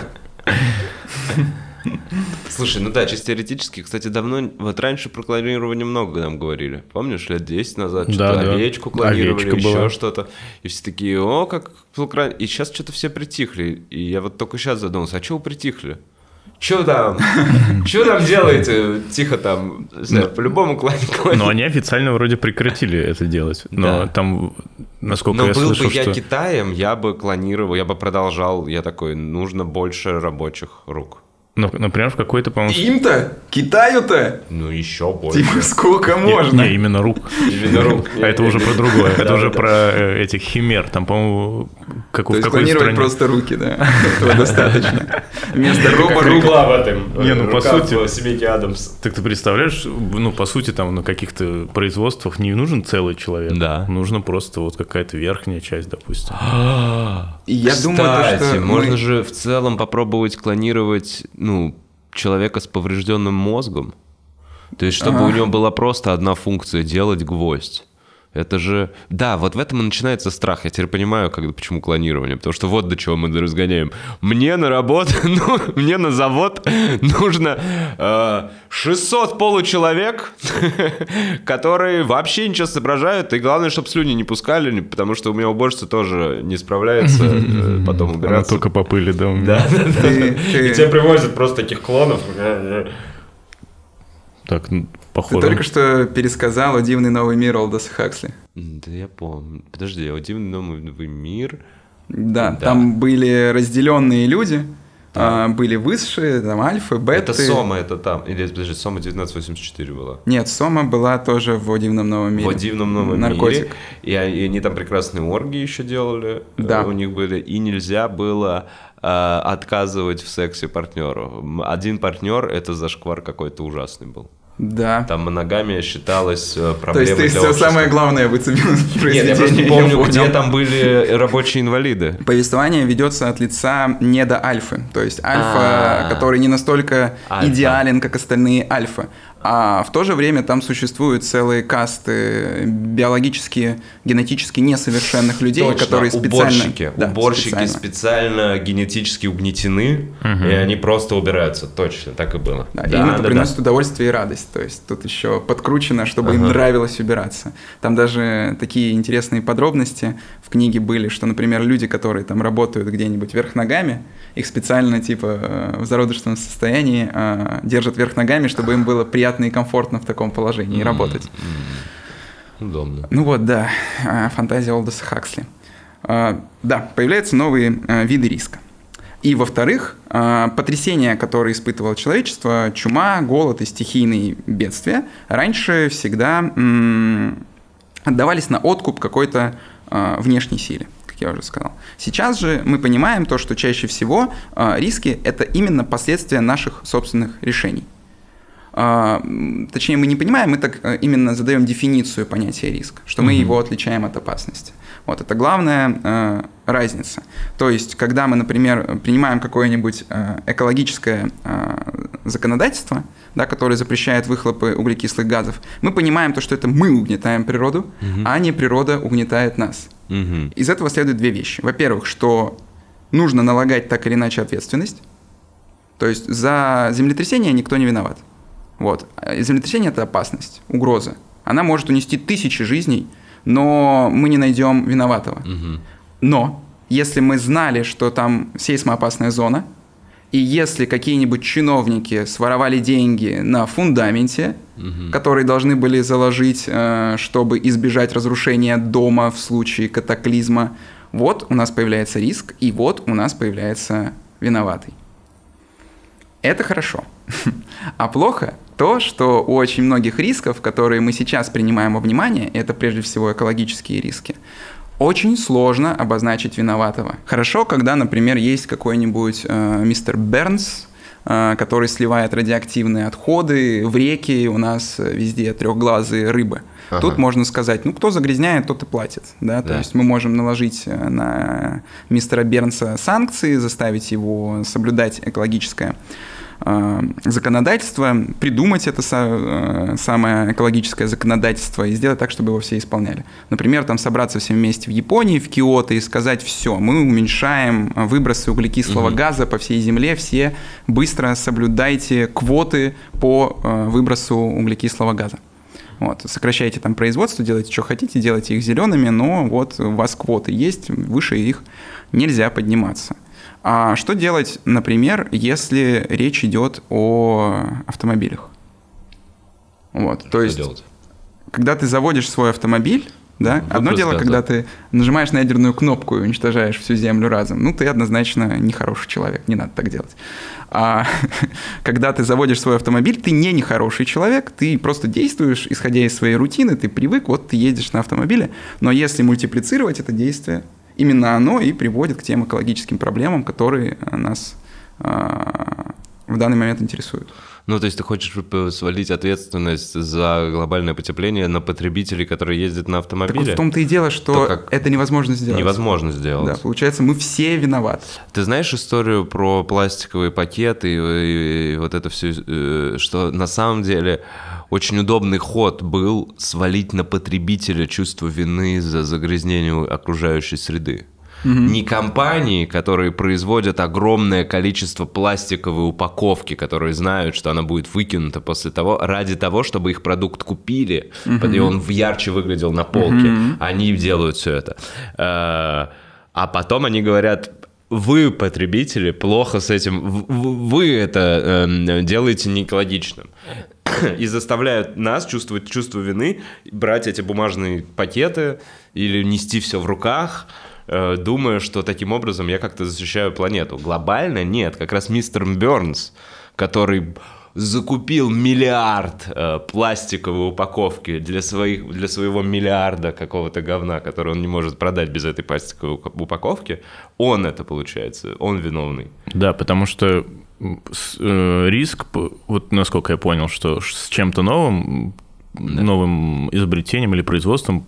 Слушай, ну да, чисто теоретически, кстати, давно, вот раньше про клонирование много нам говорили. Помнишь, лет десять назад что-то да, овечку да. клонировали, Овечка еще была. что-то. И все такие, о, как... И сейчас что-то все притихли. И я вот только сейчас задумался, а чего притихли? Чё там? Чё там делаете? Тихо там, знаю, но, по-любому клонировать. Но они официально вроде прекратили это делать. Но да. там, насколько но я слышал, что... Но был бы я Китаем, я бы клонировал, я бы продолжал. Я такой, нужно больше рабочих рук. Например, в какой-то, по-моему... Им-то? Китаю-то? Ну, еще больше. Типа, сколько можно? Не, именно рук. Именно рук. А это уже про другое. Это уже про этих химер. Там, по-моему, в какой-то стране... То есть, клонировать просто руки, да. Этого достаточно. Вместо роба рука в этом. Не, ну, по сути... Рука в семейке Адамс. Так ты представляешь, ну, по сути, там, на каких-то производствах не нужен целый человек. Да. Нужна просто вот какая-то верхняя часть, допустим. Я думаю, что... можно же в целом попробовать клонировать... ну, человека с поврежденным мозгом. То есть, чтобы А-а-а. у него была просто одна функция — делать гвоздь. Это же... Да, вот в этом и начинается страх. Я теперь понимаю, как, почему клонирование. Потому что вот до чего мы разгоняем. Мне на работу, ну, мне на завод нужно э, шестьсот получеловек, которые вообще ничего соображают. И главное, чтобы слюни не пускали, потому что у меня уборщица тоже не справляется э, потом убираться. Она только по пыли, да, у меня. Да, да, да. И тебе привозят просто таких клонов. Так... Похоже. Ты только что пересказал «О дивный новый мир» Олдоса Хаксли. Да я помню. Подожди, «О дивный новый мир»? Да, да. Там были разделенные люди, да. Были высшие, там альфы, беты. Это Сома, это там. Или, подожди, Сома тысяча девятьсот восемьдесят четыре была. Нет, Сома была тоже в «О дивном новом мире». В «О дивном новом Наркотик. мире». И, и они там прекрасные оргии еще делали. Да. У них были. И нельзя было... отказывать в сексе партнеру. Один партнер — это зашквар какой-то ужасный был. Да. Там моногамия считалась проблемой. То есть ты все самое главное выцепил из произведения. Нет, я просто не помню, где там были рабочие инвалиды. Повествование ведется от лица недоальфы. То есть альфа, который не настолько идеален, как остальные альфа. А в то же время там существуют целые касты биологически, генетически несовершенных людей, Точно. которые специально... Уборщики. Да, Уборщики специально, специально генетически угнетены, угу. и они просто убираются. Точно, так и было. Да, да, и им да, это да, приносит да. удовольствие и радость. То есть тут еще подкручено, чтобы ага. им нравилось убираться. Там даже такие интересные подробности в книге были, что, например, люди, которые там работают где-нибудь вверх ногами, их специально типа в зародышном состоянии держат вверх ногами, чтобы им было приятно и комфортно в таком положении mm-hmm. работать. Mm-hmm. Удобно. Ну вот, да, фантазия Олдоса Хаксли. Да, появляются новые виды риска. И, во-вторых, потрясения, которые испытывало человечество, чума, голод и стихийные бедствия, раньше всегда отдавались на откуп какой-то внешней силе. Я уже сказал. Сейчас же мы понимаем то, что чаще всего риски – это именно последствия наших собственных решений. Точнее, мы не понимаем, мы так именно задаем дефиницию понятия риск, что мы его отличаем от опасности. Вот это главная э, разница. То есть, когда мы, например, принимаем какое-нибудь э, экологическое э, законодательство, да, которое запрещает выхлопы углекислых газов, мы понимаем то, что это мы угнетаем природу, угу. а не природа угнетает нас. Угу. Из этого следуют две вещи. Во-первых, что нужно налагать так или иначе ответственность. То есть, за землетрясение никто не виноват. Вот. Землетрясение – это опасность, угроза. Она может унести тысячи жизней, но мы не найдем виноватого. Угу. Но если мы знали, что там сейсмоопасная зона, и если какие-нибудь чиновники своровали деньги на фундаменте, угу. которые должны были заложить, чтобы избежать разрушения дома в случае катаклизма, вот у нас появляется риск, и вот у нас появляется виноватый. Это хорошо. А плохо то, что у очень многих рисков, которые мы сейчас принимаем во внимание, это прежде всего экологические риски, очень сложно обозначить виноватого. Хорошо, когда, например, есть какой-нибудь э, мистер Бернс, э, который сливает радиоактивные отходы в реки, у нас везде трехглазые рыбы. Ага. Тут можно сказать, ну, кто загрязняет, тот и платит. Да? Да. То есть мы можем наложить на мистера Бернса санкции, заставить его соблюдать экологическое законодательство, придумать это самое экологическое законодательство и сделать так, чтобы его все исполняли. Например, там собраться все вместе в Японии, в Киото и сказать: все, мы уменьшаем выбросы углекислого угу. газа по всей земле, все быстро соблюдайте квоты по выбросу углекислого газа. Вот, сокращайте там производство, делайте, что хотите, делайте их зелеными, но вот у вас квоты есть, выше их нельзя подниматься. А что делать, например, если речь идет о автомобилях? Вот, то есть, делать? Когда ты заводишь свой автомобиль, Да? Одно дело, да, когда да. ты нажимаешь на ядерную кнопку и уничтожаешь всю Землю разом, ну, ты однозначно нехороший человек, не надо так делать. А когда ты заводишь свой автомобиль, ты не нехороший человек, ты просто действуешь, исходя из своей рутины, ты привык, вот ты едешь на автомобиле, но если мультиплицировать это действие, именно оно и приводит к тем экологическим проблемам, которые нас а, в данный момент интересуют. Ну, то есть ты хочешь свалить ответственность за глобальное потепление на потребителей, которые ездят на автомобиле? Так вот в том-то и дело, что то, это невозможно сделать. Невозможно сделать. Да, получается, мы все виноваты. Ты знаешь историю про пластиковые пакеты и, и вот это все, что на самом деле очень удобный ход был свалить на потребителя чувство вины за загрязнение окружающей среды. Угу. Не компании, которые производят огромное количество пластиковой упаковки, которые знают, что она будет выкинута после того, ради того, чтобы их продукт купили, угу. и он ярче выглядел на полке. Угу. Они делают все это. А потом они говорят... Вы, потребители, плохо с этим, вы это э, делаете неэкологичным. И заставляют нас чувствовать чувство вины, брать эти бумажные пакеты или нести все в руках, э, думая, что таким образом я как-то защищаю планету. Глобально нет, как раз мистер Бернс, который... закупил миллиард э, пластиковой упаковки для, своих, для своего миллиарда какого-то говна, который он не может продать без этой пластиковой упаковки, он это, получается, он виновный. Да, потому что э, риск, вот насколько я понял, что с чем-то новым, да. новым изобретением или производством,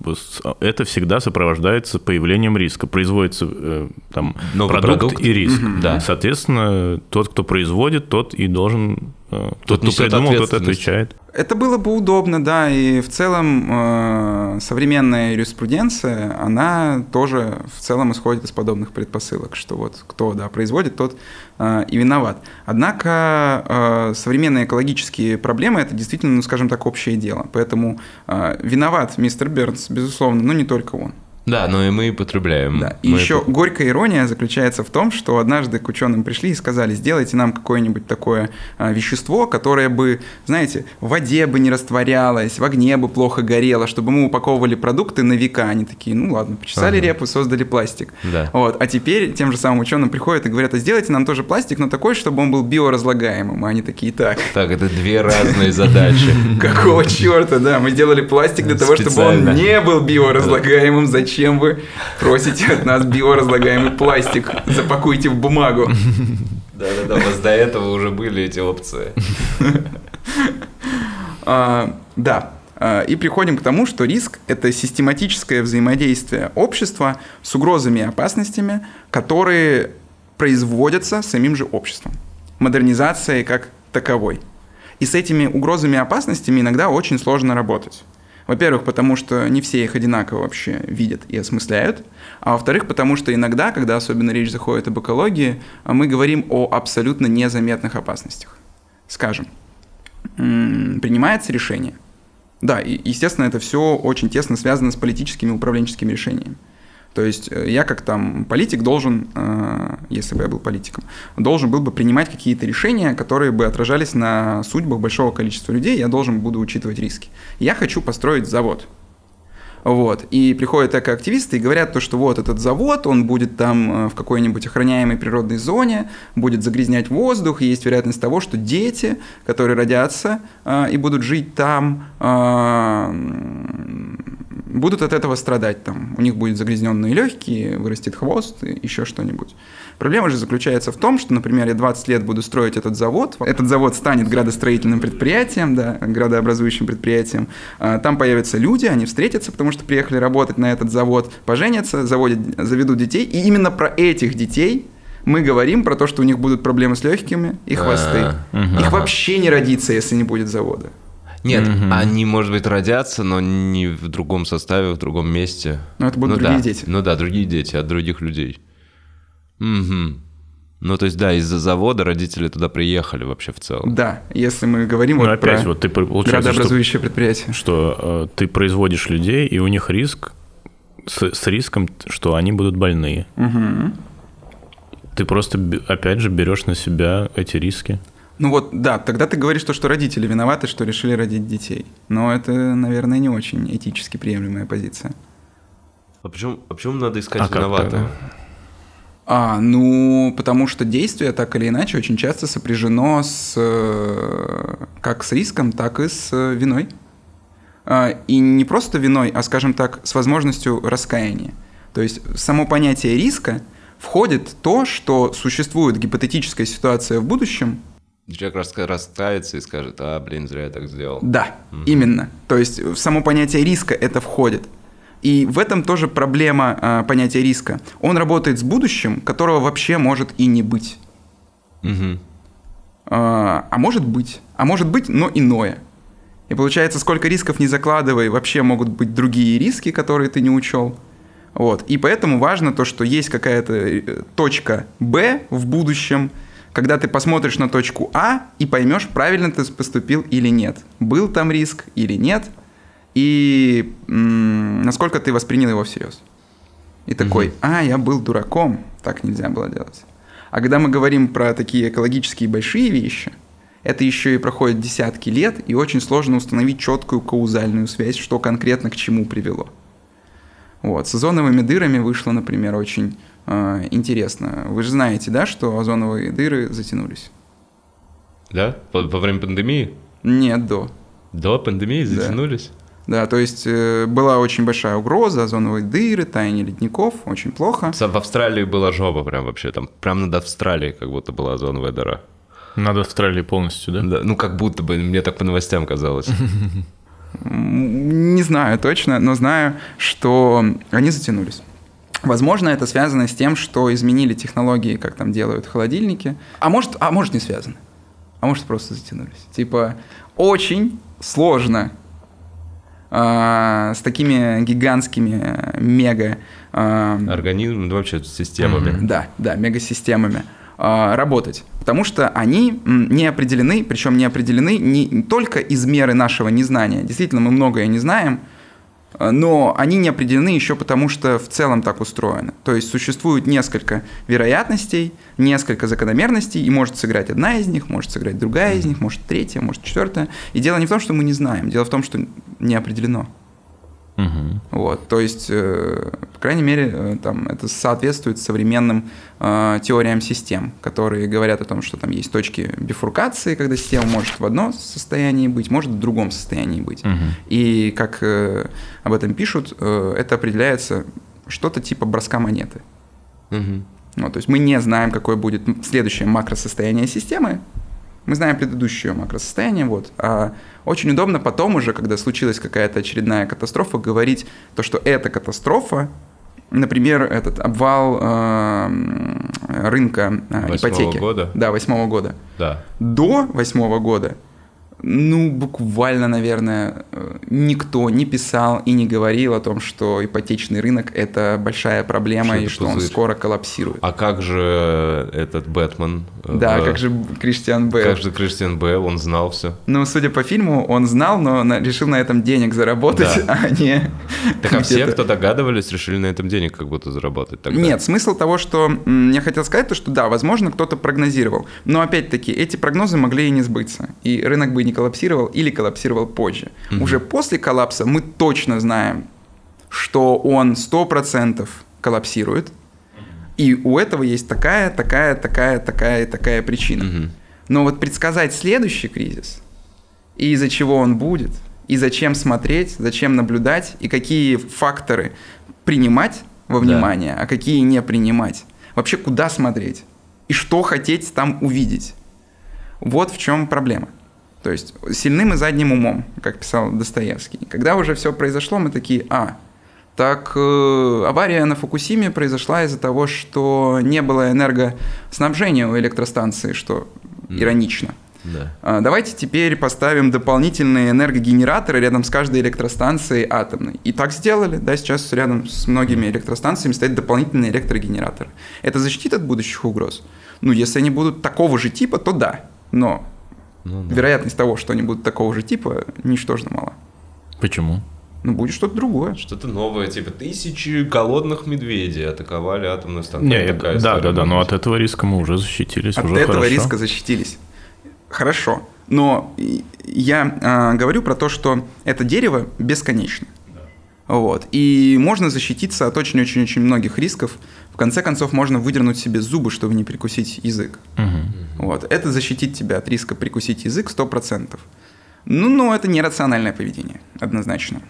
это всегда сопровождается появлением риска. Производится э, там, продукт, продукт и риск. Mm-hmm. да. Соответственно, тот, кто производит, тот и должен... Тот, кто придумал, тот отвечает. Это было бы удобно, да, и в целом э, современная юриспруденция, она тоже в целом исходит из подобных предпосылок, что вот кто, да, производит, тот э, и виноват. Однако э, современные экологические проблемы – это действительно, ну, скажем так, общее дело. Поэтому э, виноват мистер Бернс, безусловно, но не только он. Да, но и мы потребляем. Да. И мы еще это... горькая ирония заключается в том, что однажды к ученым пришли и сказали, сделайте нам какое-нибудь такое а, вещество, которое бы, знаете, в воде бы не растворялось, в огне бы плохо горело, чтобы мы упаковывали продукты на века. Они такие, ну ладно, почесали ага. репу, создали пластик. Да. Вот. А теперь тем же самым ученым приходят и говорят, а сделайте нам тоже пластик, но такой, чтобы он был биоразлагаемым. А они такие, так. Так, это две разные задачи. Какого черта, да, мы сделали пластик для того, чтобы он не был биоразлагаемым. Зачем? Чем вы просите от нас биоразлагаемый пластик? Запакуйте в бумагу. Да-да-да, у вас до этого уже были эти опции. Да. И приходим к тому, что риск – это систематическое взаимодействие общества с угрозами и опасностями, которые производятся самим же обществом. Модернизацией как таковой. И с этими угрозами и опасностями иногда очень сложно работать. Во-первых, потому что не все их одинаково вообще видят и осмысляют. А во-вторых, потому что иногда, когда особенно речь заходит об экологии, мы говорим о абсолютно незаметных опасностях. Скажем, принимается решение. Да, и, естественно, это все очень тесно связано с политическими управленческими решениями. То есть я как там политик должен, если бы я был политиком, должен был бы принимать какие-то решения, которые бы отражались на судьбах большого количества людей, я должен буду учитывать риски. Я хочу построить завод. Вот. И приходят экоактивисты и говорят, то, что вот этот завод, он будет там в какой-нибудь охраняемой природной зоне, будет загрязнять воздух, и есть вероятность того, что дети, которые родятся и будут жить там, будут от этого страдать. Там. У них будут загрязненные легкие, вырастет хвост, и еще что-нибудь. Проблема же заключается в том, что, например, я двадцать лет буду строить этот завод, этот завод станет градостроительным предприятием, да, градообразующим предприятием, там появятся люди, они встретятся, потому что приехали работать на этот завод, поженятся, заводят, заведут детей, и именно про этих детей мы говорим, про то, что у них будут проблемы с легкими и хвосты. Их вообще не родится, если не будет завода. Нет, mm-hmm. они, может быть, родятся, но не в другом составе, в другом месте. Но это будут ну, другие да. дети. Ну да, другие дети от других людей. Mm-hmm. Ну, то есть, да, из-за завода родители туда приехали вообще в целом. Да, если мы говорим ну, вот опять, про вот ты, градообразующее что, предприятие. Что э, ты производишь людей, и у них риск с, с риском, что они будут больные. Mm-hmm. Ты просто, опять же, берешь на себя эти риски. Ну вот, да, тогда ты говоришь то, что родители виноваты, что решили родить детей. Но это, наверное, не очень этически приемлемая позиция. А почему, а почему надо искать а виноватого? А, ну, потому что действие так или иначе очень часто сопряжено с, как с риском, так и с виной. И не просто виной, а, скажем так, с возможностью раскаяния. То есть в само понятие риска входит то, что существует гипотетическая ситуация в будущем. Человек раскается и скажет: а, блин, зря я так сделал. Да, угу. Именно. То есть в само понятие риска это входит. И в этом тоже проблема а, понятия риска. Он работает с будущим, которого вообще может и не быть. Угу. А, а может быть. А может быть, но иное. И получается, сколько рисков не закладывай, вообще могут быть другие риски, которые ты не учел. Вот. И поэтому важно то, что есть какая-то точка Б в будущем, когда ты посмотришь на точку А и поймешь, правильно ты поступил или нет. Был там риск или нет. И м- насколько ты воспринял его всерьез. И такой, угу. а, я был дураком, так нельзя было делать. А когда мы говорим про такие экологические большие вещи, это еще и проходит десятки лет, и очень сложно установить четкую каузальную связь, что конкретно к чему привело. Вот. С озоновыми дырами вышло, например, очень э, интересно. Вы же знаете, да, что озоновые дыры затянулись? Да? Во, во время пандемии? Нет, до. До пандемии затянулись? Да. Да, то есть э, была очень большая угроза, озоновые дыры, таяние ледников, очень плохо. В Австралии была жопа прям вообще, там прям над Австралией как будто была озоновая дыра. Над Австралией полностью, да? Да, ну как будто бы, мне так по новостям казалось. Не знаю точно, но знаю, что они затянулись. Возможно, это связано с тем, что изменили технологии, как там делают холодильники. А может, а может не связано, а может просто затянулись. Типа очень сложно... с такими гигантскими мега... организмами, да, вообще системами. Mm-hmm. Да, да, мегасистемами работать. Потому что они не определены, причем не определены не только из меры нашего незнания. Действительно, мы многое не знаем, но они не определены еще потому, что в целом так устроено. То есть существует несколько вероятностей, несколько закономерностей, и может сыграть одна из них, может сыграть другая из них, может третья, может четвертая. И дело не в том, что мы не знаем, дело в том, что не определено. Угу. Вот, то есть, по крайней мере, там, это соответствует современным э, теориям систем, которые говорят о том, что там есть точки бифуркации, когда система может в одном состоянии быть, может в другом состоянии быть. Угу. И как э, об этом пишут, э, это определяется что-то типа броска монеты. Угу. Вот, то есть мы не знаем, какое будет следующее макросостояние системы. Мы знаем предыдущее макросостояние, вот. А очень удобно потом уже, когда случилась какая-то очередная катастрофа, говорить то, что эта катастрофа, например, этот обвал э, рынка э, ипотеки. Года. Да, восьмого года. Да. До восьмого года, ну, буквально, наверное, никто не писал и не говорил о том, что ипотечный рынок – это большая проблема, что и что пузырь. Он скоро коллапсирует. А как же этот Бэтмен? Да, э... как же Кристиан Бэйл. Как же Кристиан Бэйл, он знал все. Ну, судя по фильму, он знал, но на... решил на этом денег заработать, да. а не... Так а все, кто догадывались, решили на этом денег как будто заработать тогда? Нет, смысл того, что я хотел сказать, то, что да, возможно, кто-то прогнозировал. Но опять-таки, эти прогнозы могли и не сбыться, и рынок бы не коллапсировал или коллапсировал позже. Mm-hmm. Уже после коллапса мы точно знаем, что он сто процентов коллапсирует, и у этого есть такая, такая, такая, такая, такая причина. Mm-hmm. Но вот предсказать следующий кризис, и из-за чего он будет, и зачем смотреть, зачем наблюдать, и какие факторы принимать во внимание, yeah. а какие не принимать. Вообще, куда смотреть, и что хотеть там увидеть. Вот в чем проблема. То есть сильным и задним умом, как писал Достоевский. Когда уже все произошло, мы такие, а, так э, авария на Фукусиме произошла из-за того, что не было энергоснабжения у электростанции, что mm. иронично. Yeah. А, давайте теперь поставим дополнительные энергогенераторы рядом с каждой электростанцией атомной. И так сделали, да, сейчас рядом с многими электростанциями стоят дополнительные электрогенераторы. Это защитит от будущих угроз? Ну, если они будут такого же типа, то да, но... Ну, да. Вероятность того, что они будут такого же типа, ничтожно мала. Почему? Ну, будет что-то другое. Что-то новое, типа тысячи голодных медведей атаковали атомную станцию. Не, такая да, да, да, но от этого риска мы уже защитились. От уже этого хорошо. риска защитились. Хорошо. Но я э, говорю про то, что это дерево бесконечно. Да. Вот. И можно защититься от очень-очень-очень многих рисков. В конце концов, можно выдернуть себе зубы, чтобы не прикусить язык. Угу. Вот. Это защитит тебя от риска прикусить язык сто процентов. Ну, но это нерациональное поведение, однозначно.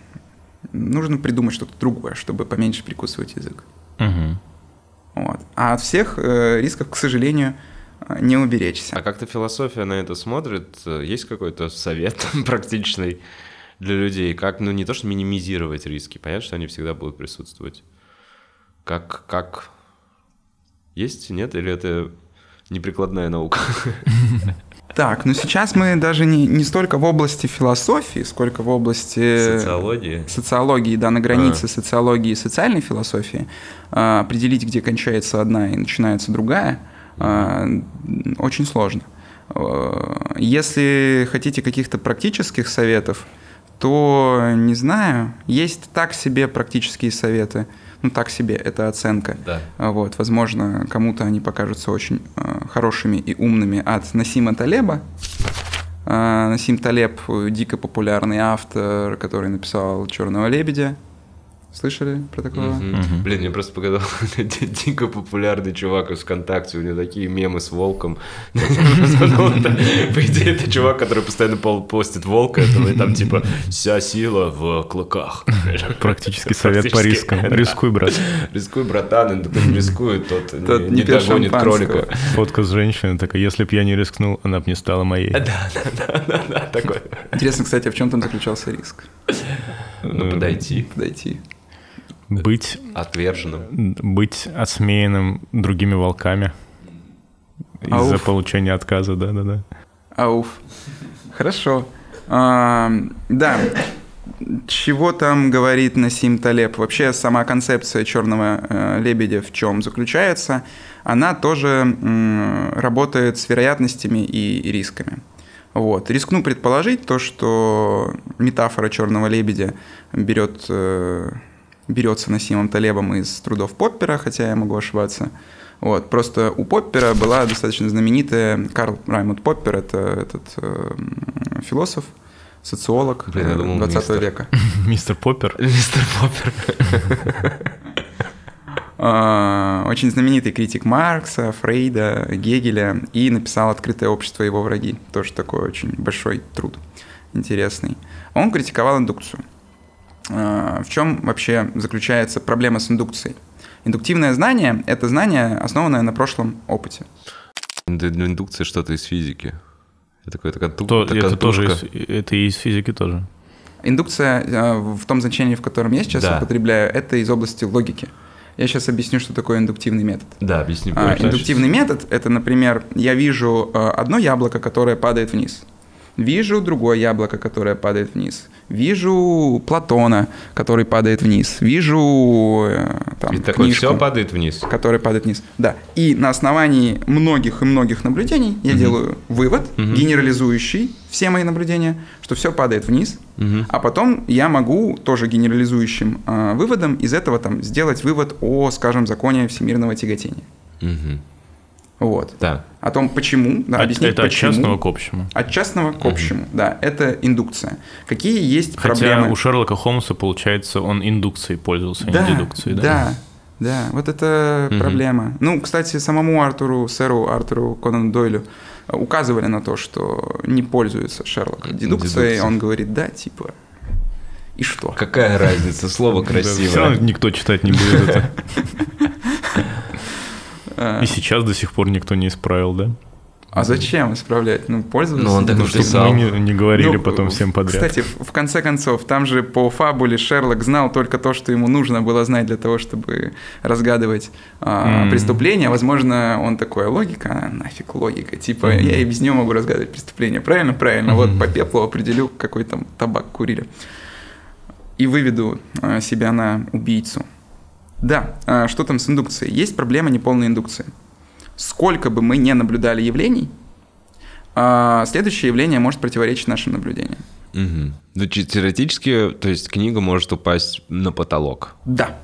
Нужно придумать что-то другое, чтобы поменьше прикусывать язык. Угу. Вот. А от всех э, рисков, к сожалению, не уберечься. А как-то философия на это смотрит? Есть какой-то совет практичный для людей? Как, ну, не то, что минимизировать риски. Понятно, что они всегда будут присутствовать. Как? Как? Есть? Нет? Или это неприкладная наука? Так, ну сейчас мы даже не, не столько в области философии, сколько в области социологии, социологии да, на границе а. социологии и социальной философии, а, определить, где кончается одна и начинается другая, а, очень сложно. А, если хотите каких-то практических советов, то, не знаю, есть так себе практические советы. Ну, так себе, это оценка. Да. Вот, возможно, кому-то они покажутся очень э, хорошими и умными. От Насима Талеба. Э, Насим Талеб – дико популярный автор, который написал «Черного лебедя». Слышали про такого? Mm-hmm. Mm-hmm. Блин, мне просто погадал. Дико популярный чувак из ВКонтакте. У него такие мемы с волком. По идее, это чувак, который постоянно постит волка. И там типа «Вся сила в клыках». Практически совет по рискам. Рискуй, брат. Рискуй, братан. Кто не рискует, тот не догонит кролика. Фотка с женщиной такая: «Если б я не рискнул, она б не стала моей». Да, да, да, да, такой. Интересно, кстати, а в чем там заключался риск? Ну, подойти. Подойти. Быть отверженным, быть осмеянным другими волками Ауф. из-за получения отказа, да-да-да. Ауф. Хорошо. А, да. Чего там говорит Насим Талеб? Вообще сама концепция «Черного лебедя» в чем заключается? Она тоже м, работает с вероятностями и, и рисками. Вот. Рискну предположить то, что метафора «Черного лебедя» берет... берется Насимом Талебом из трудов Поппера, хотя я могу ошибаться. Вот. Просто у Поппера была достаточно знаменитая... Карл Раймунд Поппер — это этот э, философ, социолог Блин, двадцатого думал, мистер... века. Мистер Поппер? Мистер Поппер. Очень знаменитый критик Маркса, Фрейда, Гегеля, и написал «Открытое общество и его враги». Тоже такой очень большой труд, интересный. Он критиковал индукцию. В чем вообще заключается проблема с индукцией? Индуктивное знание – это знание, основанное на прошлом опыте. Индукция что-то из физики. Это какая-то контурка. Это тоже из, это из физики тоже. Индукция в том значении, в котором я сейчас да. употребляю, это из области логики. Я сейчас объясню, что такое индуктивный метод. Да, объясни. А, индуктивный метод – это, например, я вижу одно яблоко, которое падает вниз. Вижу другое яблоко, которое падает вниз. Вижу Платона, который падает вниз. Вижу там, и такое книжку, все падает вниз. Который падает вниз. Да. И на основании многих и многих наблюдений я угу. делаю вывод, угу. генерализующий все мои наблюдения, что все падает вниз. Угу. А потом я могу тоже генерализующим э, выводом из этого там, сделать вывод о, скажем, законе всемирного тяготения. Угу. Вот. Да. О том, почему. Да, от, объяснить, это почему. От частного к общему. От частного к общему, угу. да. Это индукция. Какие есть Хотя проблемы? Хотя у Шерлока Холмса, получается, он индукцией пользовался, да, а не дедукцией. Да, да, да. Вот это угу. проблема. Ну, кстати, самому Артуру, сэру Артуру Конану Дойлю указывали на то, что не пользуется Шерлок дедукцией. Дедукция. Он говорит, да, типа... И что? Какая разница? Слово красивое. Все равно никто читать не будет это. И сейчас до сих пор никто не исправил, да? А зачем исправлять? Ну, пользоваться. Ну, он так написал. Мы не, не говорили ну, потом всем подряд. Кстати, в конце концов, там же по фабуле Шерлок знал только то, что ему нужно было знать для того, чтобы разгадывать а, mm. преступление. Возможно, он такой, логика, а, нафиг логика. Типа, mm-hmm. я и без нее могу разгадывать преступление. Правильно? Правильно. Mm-hmm. Вот по пеплу определю, какой там табак курили. И выведу а, себя на убийцу. Да, что там с индукцией? Есть проблема неполной индукции. Сколько бы мы ни наблюдали явлений, следующее явление может противоречить нашим наблюдениям. Угу. Ну, теоретически, то есть книга может упасть на потолок. Да,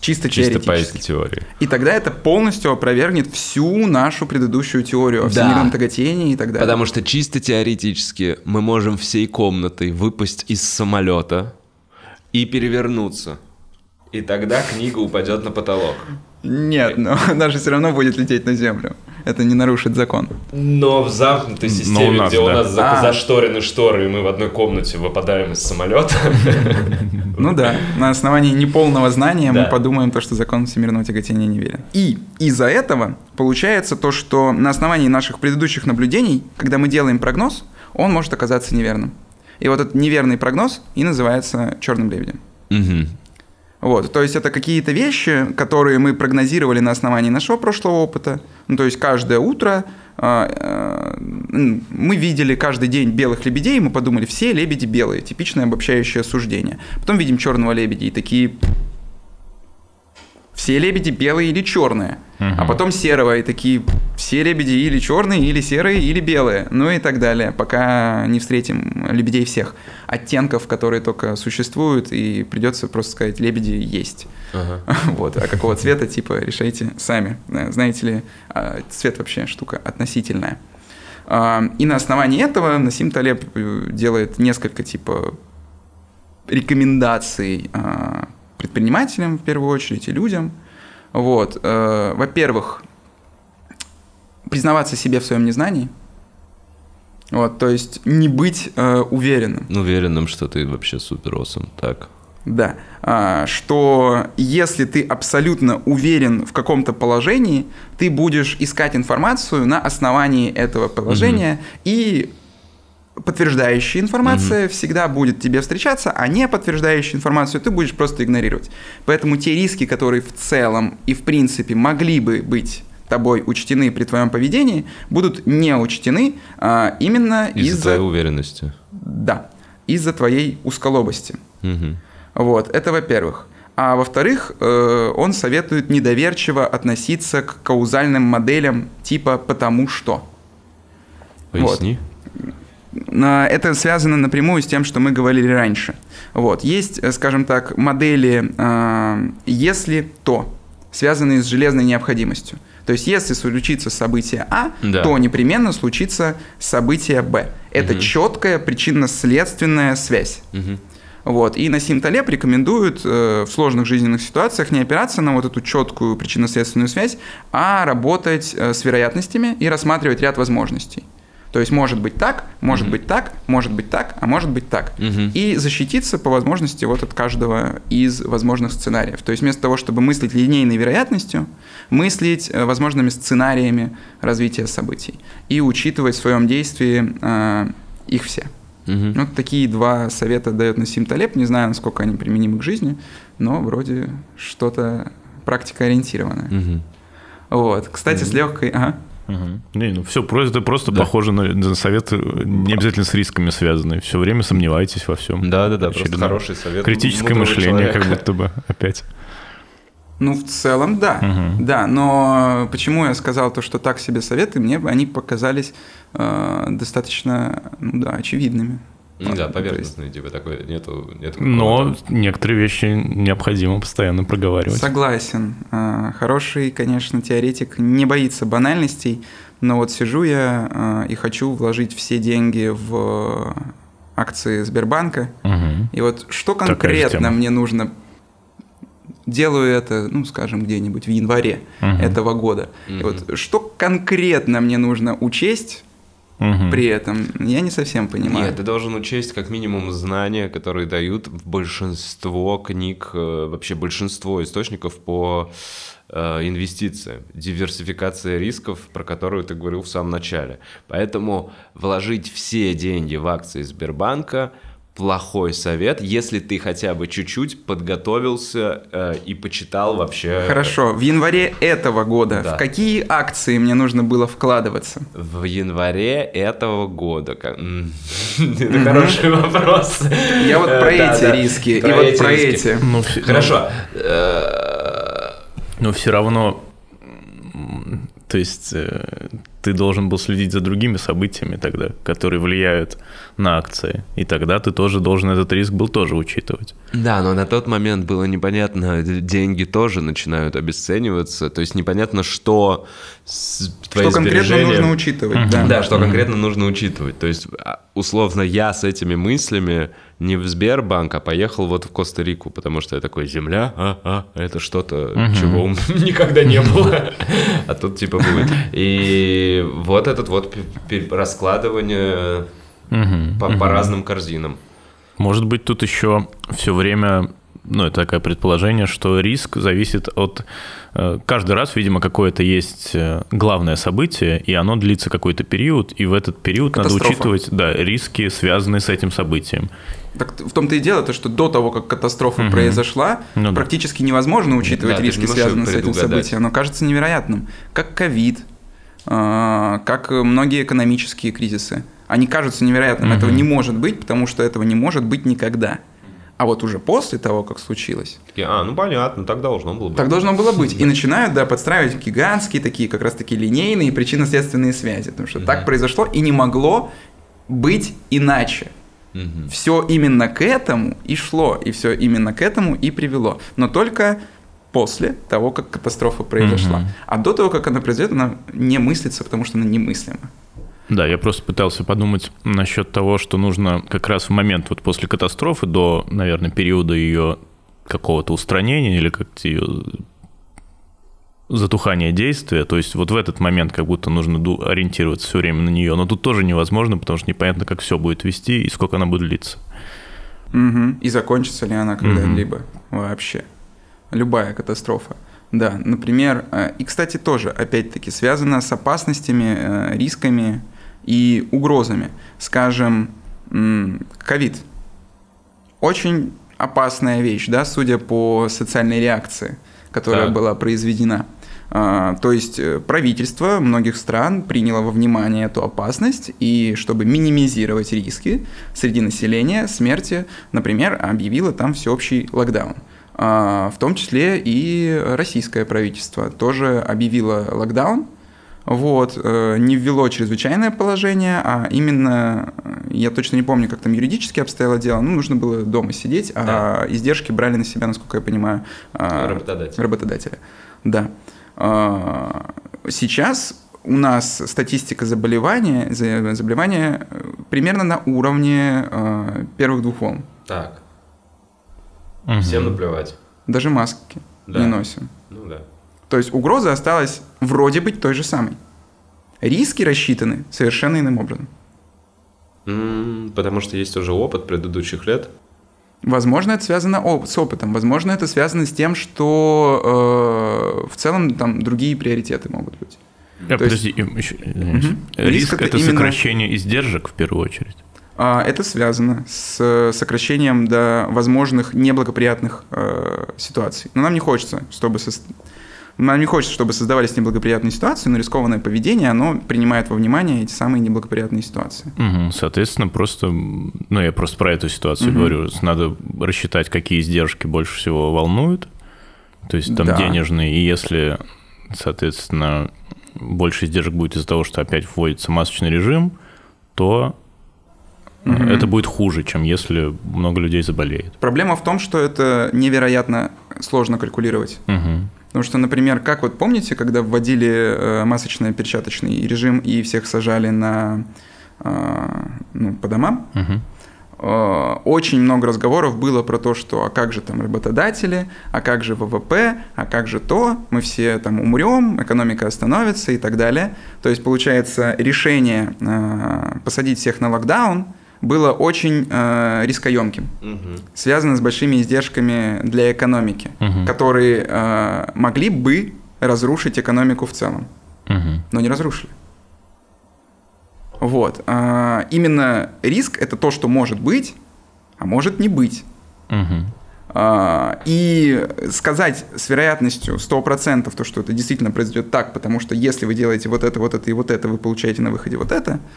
чисто, чисто теоретически. Чисто по этой теории. И тогда это полностью опровергнет всю нашу предыдущую теорию о всемирном тяготении и так далее. Потому что чисто теоретически мы можем всей комнатой выпасть из самолета... и перевернуться. И тогда книга упадет на потолок. Нет, но она же все равно будет лететь на землю. Это не нарушит закон. Но в замкнутой системе, у нас, где да. у нас а. зашторены шторы, и мы в одной комнате выпадаем из самолета. Ну да, на основании неполного знания да. мы подумаем то, что закон всемирного тяготения не верен. И из-за этого получается то, что на основании наших предыдущих наблюдений, когда мы делаем прогноз, он может оказаться неверным. И вот этот неверный прогноз и называется «Черным лебедем». Угу. Вот, то есть это какие-то вещи, которые мы прогнозировали на основании нашего прошлого опыта. Ну, то есть каждое утро э, э, мы видели каждый день белых лебедей, мы подумали, все лебеди белые, типичное обобщающее суждение. Потом видим черного лебедя и такие, все лебеди белые или черные. Uh-huh. А потом серого и такие, все лебеди или черные, или серые, или белые. Ну и так далее, пока не встретим лебедей всех оттенков, которые только существуют, и придется просто сказать, лебеди есть. Uh-huh. Вот, а какого цвета, типа, решайте сами. Знаете ли, цвет вообще штука относительная. И на основании этого Насим Талеб делает несколько, типа, рекомендаций предпринимателям, в первую очередь, и людям. Вот. Во-первых, признаваться себе в своем незнании. Вот, то есть не быть э, уверенным. Уверенным, что ты вообще суперосом, так. Да. А, что если ты абсолютно уверен в каком-то положении, ты будешь искать информацию на основании этого положения, угу. и подтверждающая информация угу. всегда будет тебе встречаться, а не подтверждающая информацию ты будешь просто игнорировать. Поэтому те риски, которые в целом и в принципе могли бы быть тобой учтены при твоем поведении, будут не учтены а именно из-за... Из-за твоей уверенности. Да, из-за твоей узколобости. Угу. Вот, это во-первых. А во-вторых, э, он советует недоверчиво относиться к каузальным моделям типа «потому что». Поясни. Вот. Это связано напрямую с тем, что мы говорили раньше. Вот. Есть, скажем так, модели э, «если то», связанные с железной необходимостью. То есть, если случится событие А, да. то непременно случится событие Б. Это угу. четкая причинно-следственная связь. Угу. Вот. И Насим Талеб рекомендует э, в сложных жизненных ситуациях не опираться на вот эту четкую причинно-следственную связь, а работать э, с вероятностями и рассматривать ряд возможностей. То есть может быть так, может mm-hmm. быть так, может быть так, а может быть так. Mm-hmm. И защититься по возможности вот от каждого из возможных сценариев. То есть вместо того, чтобы мыслить линейной вероятностью, мыслить возможными сценариями развития событий и учитывать в своем действии э, их все. Mm-hmm. Вот такие два совета дает Насим Талеб. Не знаю, насколько они применимы к жизни, но вроде что-то практикоориентированное. Mm-hmm. Вот. Кстати, mm-hmm. с легкой... Ага. Угу. Не, ну все просто, это просто да. похоже на, на совет, не обязательно с рисками связанные. Все время сомневаетесь во всем. Да-да-да, просто хороший совет. Критическое мышление человека. Как будто бы опять. Ну, в целом, да. Угу. Да, но почему я сказал то, что так себе советы, мне они показались э, достаточно, ну да, очевидными. Ну, да, поверхностные, есть... типа такой, нету... нету но некоторые вещи необходимо постоянно проговаривать. Согласен. Хороший, конечно, теоретик не боится банальностей, но вот сижу я и хочу вложить все деньги в акции Сбербанка, угу. и вот что конкретно мне нужно... Делаю это, ну, скажем, где-нибудь в январе угу. этого года. Угу. И вот что конкретно мне нужно учесть... Угу. При этом я не совсем понимаю. Нет, ты должен учесть как минимум знания, которые дают большинство книг, вообще большинство источников по э, инвестициям, диверсификация рисков, про которую ты говорил в самом начале. Поэтому вложить все деньги в акции Сбербанка – плохой совет, если ты хотя бы чуть-чуть подготовился э, и почитал вообще… Хорошо, в январе этого года да. в какие акции мне нужно было вкладываться? В январе этого года? Это хороший вопрос. Я вот про эти риски и вот про эти. Хорошо. Но все равно… То есть ты должен был следить за другими событиями тогда, которые влияют на акции. И тогда ты тоже должен этот риск был тоже учитывать. Да, но на тот момент было непонятно, деньги тоже начинают обесцениваться. То есть непонятно, что... Что конкретно нужно учитывать. Да, да, что конкретно нужно учитывать. То есть условно, я с этими мыслями не в Сбербанк, а поехал вот в Коста-Рику, потому что я такой, земля, а, а, это что-то, угу. чего никогда не было, а тут типа будет. И вот этот вот раскладывание по разным корзинам. Может быть, тут еще все время... Ну, это такое предположение, что риск зависит от... Каждый раз, видимо, какое-то есть главное событие, и оно длится какой-то период, и в этот период катастрофа. Надо учитывать да, риски, связанные с этим событием. Так в том-то и дело, то, что до того, как катастрофа угу. произошла, ну, практически да. невозможно учитывать да, риски, связанные с этим событием. Оно кажется невероятным. Как ковид, как многие экономические кризисы. Они кажутся невероятным. Угу. Этого не может быть, потому что этого не может быть никогда. А вот уже после того, как случилось... Такие, а, ну понятно, так должно было быть. Так должно было быть. И начинают, да, подстраивать гигантские такие как раз-таки линейные причинно-следственные связи. Потому что mm-hmm. так произошло и не могло быть иначе. Mm-hmm. Все именно к этому и шло, и все именно к этому и привело. Но только после того, как катастрофа произошла. Mm-hmm. А до того, как она произойдет, она не мыслится, потому что она немыслима. Да, я просто пытался подумать насчет того, что нужно как раз в момент вот после катастрофы до, наверное, периода ее какого-то устранения или как-то ее затухания действия, то есть вот в этот момент как будто нужно ориентироваться все время на нее, но тут тоже невозможно, потому что непонятно, как все будет вести и сколько она будет длиться. Угу. И закончится ли она когда-либо угу. вообще. Любая катастрофа. Да, например, и, кстати, тоже, опять-таки, связано с опасностями, рисками и угрозами. Скажем, ковид. Очень опасная вещь, да, судя по социальной реакции, которая да. была произведена. То есть правительство многих стран приняло во внимание эту опасность, и чтобы минимизировать риски среди населения смерти, например, объявило там всеобщий локдаун. В том числе и российское правительство тоже объявило локдаун, вот, не ввело чрезвычайное положение, а именно, я точно не помню, как там юридически обстояло дело, ну, нужно было дома сидеть, а да. издержки брали на себя, насколько я понимаю, работодатели. работодатели. Да. Сейчас у нас статистика заболевания, заболевания примерно на уровне первых двух волн. Так. Всем наплевать. Даже маски да. не носим. Ну да. То есть угроза осталась вроде быть той же самой. Риски рассчитаны совершенно иным образом. Mm, потому что есть уже опыт предыдущих лет. Возможно, это связано оп- с опытом. Возможно, это связано с тем, что э- в целом там другие приоритеты могут быть. А, То подожди, есть... еще... Риск, Риск – это именно... сокращение издержек в первую очередь. Это связано с сокращением до возможных неблагоприятных э, ситуаций. Но нам не хочется, чтобы со... нам не хочется, чтобы создавались неблагоприятные ситуации, но рискованное поведение, оно принимает во внимание эти самые неблагоприятные ситуации. Угу, соответственно, просто, ну я просто про эту ситуацию угу. говорю, надо рассчитать, какие издержки больше всего волнуют, то есть там да. денежные, и если, соответственно, больше издержек будет из-за того, что опять вводится масочный режим, то... Mm-hmm. Это будет хуже, чем если много людей заболеет. Проблема в том, что это невероятно сложно калькулировать. Mm-hmm. Потому что, например, как вот помните, когда вводили масочно-перчаточный режим и всех сажали на, ну, по домам, mm-hmm. очень много разговоров было про то, что а как же там работодатели, а как же ВВП, а как же то, мы все там умрем, экономика остановится и так далее. То есть, получается, решение посадить всех на локдаун было очень э, рискоемким, угу. связано с большими издержками для экономики, угу. которые э, могли бы разрушить экономику в целом, угу. но не разрушили. Вот. Э, именно риск – это то, что может быть, а может не быть. Угу. Э, и сказать с вероятностью сто процентов то, что это действительно произойдет так, потому что если вы делаете вот это, вот это и вот это, вы получаете на выходе вот это –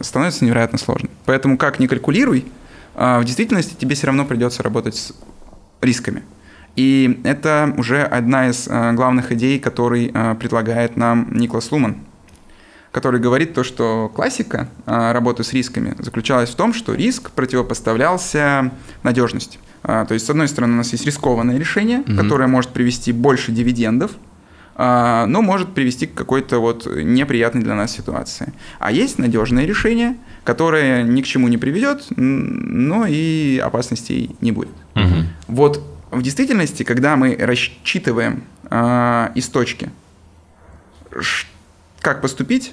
становится невероятно сложно. Поэтому как ни калькулируй, в действительности тебе все равно придется работать с рисками. И это уже одна из главных идей, который предлагает нам Никлас Луман, который говорит то, что классика работы с рисками заключалась в том, что риск противопоставлялся надежности. То есть, с одной стороны, у нас есть рискованное решение, mm-hmm. которое может привести больше дивидендов, но может привести к какой-то вот неприятной для нас ситуации. А есть надежное решение, которое ни к чему не приведет, но и опасностей не будет. Угу. Вот в действительности, когда мы рассчитываем э, из точки, как поступить,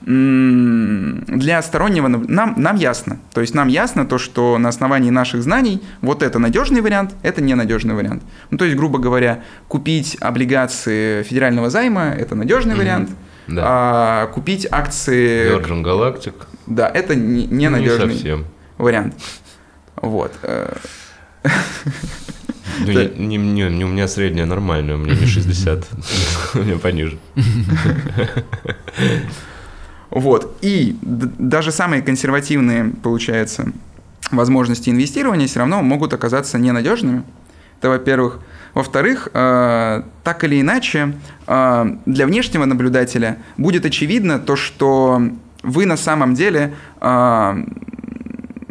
для стороннего нам, нам ясно. То есть нам ясно то, что на основании наших знаний вот это надежный вариант, это ненадежный вариант. Ну, то есть, грубо говоря, купить облигации федерального займа – это надежный mm-hmm. вариант. Да. А купить акции… Virgin Galactic. Да, это ненадежный не совсем. Вариант. Вот. Ну, да. не, не, не, у меня средняя нормальная, у меня не шестьдесят, у меня пониже. Вот. И даже самые консервативные, получается, возможности инвестирования все равно могут оказаться ненадежными. Это, во-первых. Во-вторых, э, так или иначе, э, для внешнего наблюдателя будет очевидно то, что вы на самом деле э,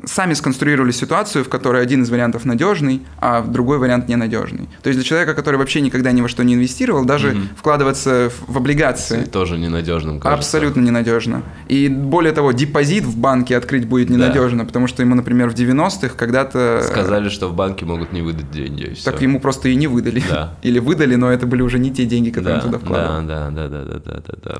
сами сконструировали ситуацию, в которой один из вариантов надежный, а другой вариант ненадежный. То есть для человека, который вообще никогда ни во что не инвестировал, даже mm-hmm. вкладываться в облигации... Это тоже ненадежным, кажется. Абсолютно ненадежно. И более того, депозит в банке открыть будет ненадежно, да. потому что ему, например, в девяностых когда-то... Сказали, что в банке могут не выдать деньги. И так все. Ему просто и не выдали. Да. Или выдали, но это были уже не те деньги, которые да, он туда вкладывал. Да, да, да, да, да, да, да.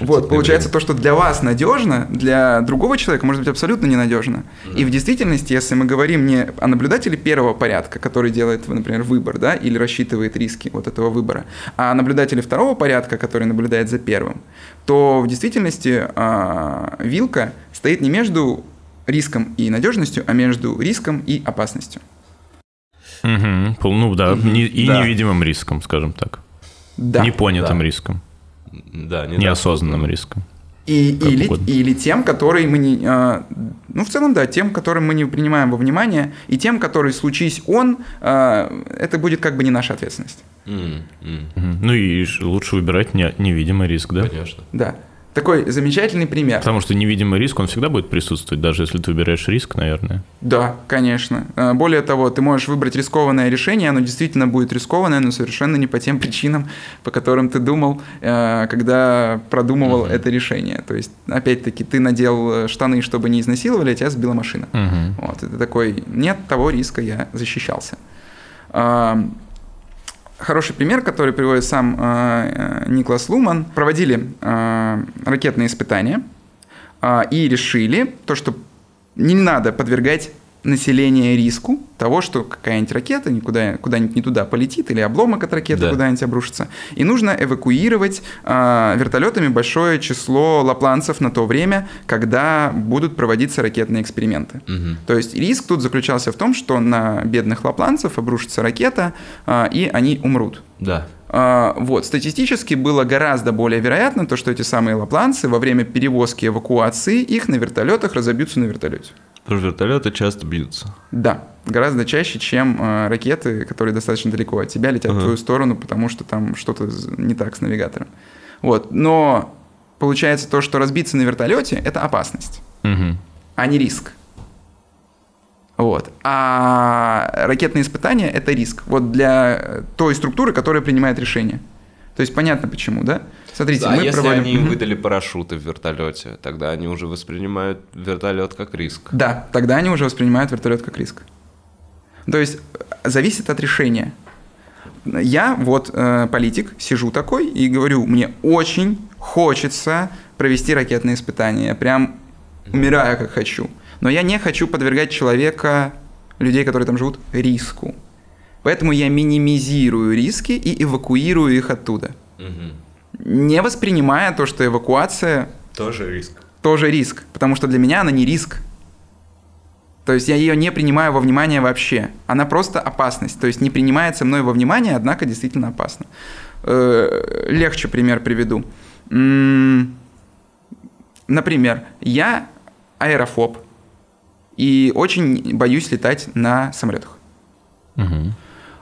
Вот, получается, то, что для вас надежно, для другого человека может быть абсолютно ненадежно. Mm-hmm. И в действительности, если мы говорим не о наблюдателе первого порядка, который делает, например, выбор, да, или рассчитывает риски вот этого выбора, а о наблюдателе второго порядка, который наблюдает за первым, то в действительности а, вилка стоит не между риском и надежностью, а между риском и опасностью. Mm-hmm. Ну да, mm-hmm. не, и да. невидимым риском, скажем так. Да. Непонятым да. риском. Да, не неосознанным так. риском. И, или, или тем, которые мы не... Э, ну, в целом, да, тем, которым мы не принимаем во внимание, и тем, который, случись он, э, это будет как бы не наша ответственность. Mm, mm. Mm. Ну, и лучше выбирать не, невидимый риск, да? Конечно. Да. Такой замечательный пример. Потому что невидимый риск, он всегда будет присутствовать, даже если ты выбираешь риск, наверное. Да, конечно. Более того, ты можешь выбрать рискованное решение, оно действительно будет рискованное, но совершенно не по тем причинам, по которым ты думал, когда продумывал uh-huh. это решение. То есть, опять-таки, ты надел штаны, чтобы не изнасиловали, а тебя сбила машина. Uh-huh. Вот, и ты такой, нет того риска, я защищался. Хороший пример, который приводит сам э, Никлас Луман. Проводили э, ракетные испытания э, и решили, то, что не надо подвергать население риску того, что какая-нибудь ракета никуда, куда-нибудь не туда полетит или обломок от ракеты да. куда-нибудь обрушится. И нужно эвакуировать э, вертолетами большое число лапланцев на то время, когда будут проводиться ракетные эксперименты. Угу. То есть риск тут заключался в том, что на бедных лапланцев обрушится ракета, э, и они умрут. Да. Э, вот. Статистически было гораздо более вероятно то, что эти самые лапланцы во время перевозки эвакуации их на вертолетах разобьются на вертолете. Потому что вертолеты часто бьются. Да, гораздо чаще, чем э, ракеты, которые достаточно далеко от тебя летят ага. в твою сторону, потому что там что-то не так с навигатором. Вот. Но получается то, что разбиться на вертолете – это опасность, угу. а не риск. Вот. А ракетные испытания – это риск. Вот для той структуры, которая принимает решение. То есть понятно почему, да? Смотрите, а мы если провалим... они им выдали парашюты в вертолете, тогда они уже воспринимают вертолет как риск. Да, тогда они уже воспринимают вертолет как риск. То есть зависит от решения. Я вот э, политик, сижу такой и говорю, мне очень хочется провести ракетные испытания, прям умираю как хочу. Но я не хочу подвергать человека, людей, которые там живут, риску. Поэтому я минимизирую риски и эвакуирую их оттуда. Угу. Не воспринимая то, что эвакуация... Тоже риск. Тоже риск, потому что для меня она не риск. То есть я ее не принимаю во внимание вообще. Она просто опасность. То есть не принимается мной во внимание, однако действительно опасно. Легче пример приведу. Например, я аэрофоб и очень боюсь летать на самолетах. Угу.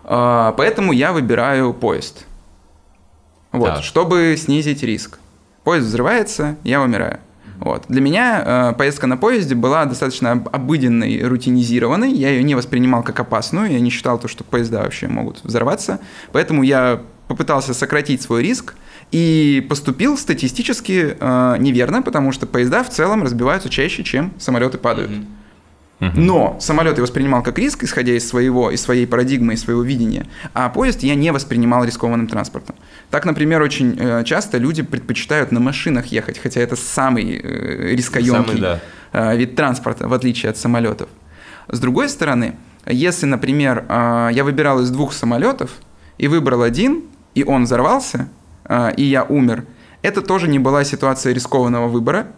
Поэтому я выбираю поезд, вот, да. чтобы снизить риск. Поезд взрывается, я умираю. Вот. Для меня э, поездка на поезде была достаточно обыденной, рутинизированной. Я ее не воспринимал как опасную, я не считал, то, что поезда вообще могут взорваться. Поэтому я попытался сократить свой риск и поступил статистически э, неверно, потому что поезда в целом разбиваются чаще, чем самолеты падают. Mm-hmm. Mm-hmm. Но самолет я воспринимал как риск, исходя из своего, из своей парадигмы, из своего видения, а поезд я не воспринимал рискованным транспортом. Так, например, очень э, часто люди предпочитают на машинах ехать, хотя это самый э, рискоемкий самый, да. э, вид транспорта, в отличие от самолетов. С другой стороны, если, например, э, я выбирал из двух самолетов и выбрал один, и он взорвался, и я умер, это тоже не была ситуация рискованного выбора,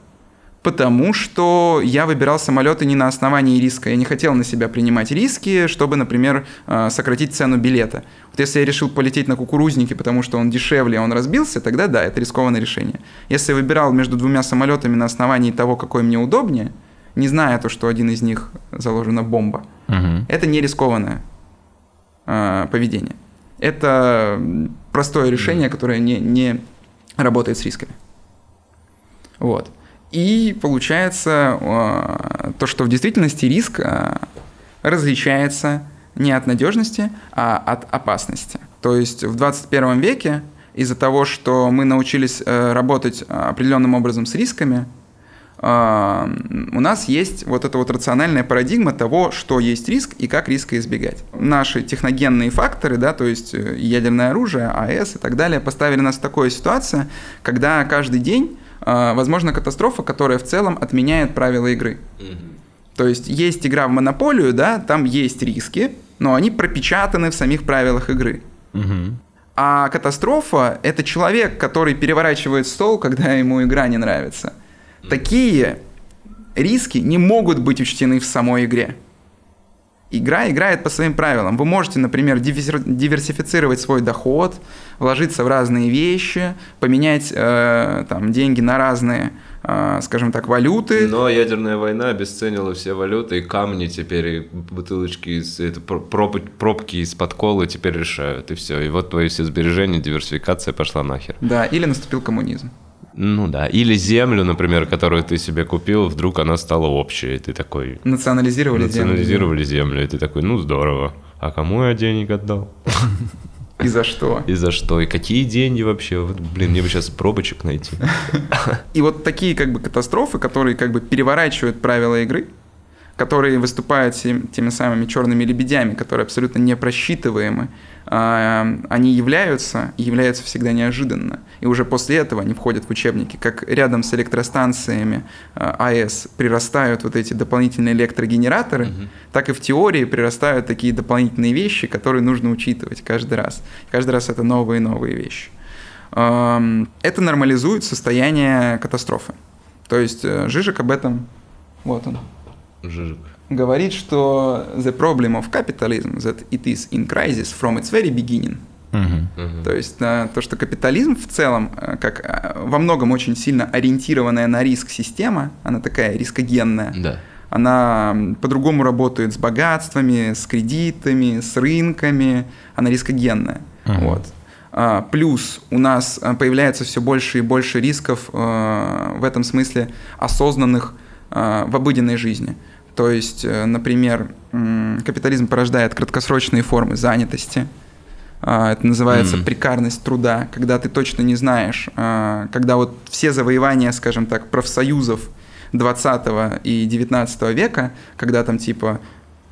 потому что я выбирал самолеты не на основании риска. Я не хотел на себя принимать риски, чтобы, например, сократить цену билета. Вот если я решил полететь на кукурузнике, потому что он дешевле, он разбился, тогда да, это рискованное решение. Если я выбирал между двумя самолетами на основании того, какой мне удобнее, не зная то, что один из них заложена бомба, угу. это не рискованное э, поведение. Это простое решение, которое не, не работает с рисками. Вот. И получается то, что в действительности риск различается не от надежности, а от опасности. То есть в двадцать первом веке из-за того, что мы научились работать определенным образом с рисками, у нас есть вот эта вот рациональная парадигма того, что есть риск и как риска избегать. Наши техногенные факторы, да, то есть ядерное оружие, АЭС и так далее, поставили нас в такую ситуацию, когда каждый день возможна катастрофа, которая в целом отменяет правила игры. Mm-hmm. То есть есть игра в монополию, да, там есть риски, но они пропечатаны в самих правилах игры. Mm-hmm. А катастрофа – это человек, который переворачивает стол, когда ему игра не нравится. Такие риски не могут быть учтены в самой игре. Игра играет по своим правилам. Вы можете, например, диверсифицировать свой доход, вложиться в разные вещи, поменять э, там, деньги на разные, э, скажем так, валюты. Но ядерная война обесценила все валюты, и камни теперь, и бутылочки, это, проб, пробки из-под колы теперь решают, и все. И вот твои все сбережения, диверсификация пошла нахер. Да, или наступил коммунизм. Ну да, или землю, например, которую ты себе купил, вдруг она стала общей, и ты такой... Национализировали, национализировали землю. Национализировали землю, и ты такой, ну здорово, а кому я денег отдал? И за что? И за что, и какие деньги вообще? Вот, блин, мне бы сейчас пробочек найти. И вот такие как бы катастрофы, которые как бы переворачивают правила игры, которые выступают теми самыми черными лебедями, которые абсолютно не просчитываемы, они являются, и являются всегда неожиданно. И уже после этого они входят в учебники, как рядом с электростанциями АЭС прирастают вот эти дополнительные электрогенераторы, mm-hmm. так и в теории прирастают такие дополнительные вещи, которые нужно учитывать каждый раз. Каждый раз это новые и новые вещи. Это нормализует состояние катастрофы. То есть Жижек об этом... Вот он. Жижек. Говорит, что the problem of capitalism that it is in crisis from its very beginning. Uh-huh. Uh-huh. То есть то, что капитализм в целом, как во многом очень сильно ориентированная на риск система, она такая рискогенная, да. она по-другому работает с богатствами, с кредитами, с рынками, она рискогенная. Uh-huh. Вот. Плюс у нас появляется все больше и больше рисков в этом смысле осознанных в обыденной жизни. То есть, например, капитализм порождает краткосрочные формы занятости. Это называется mm. прекарность труда, когда ты точно не знаешь, когда вот все завоевания, скажем так, профсоюзов двадцатого и девятнадцатого века, когда там типа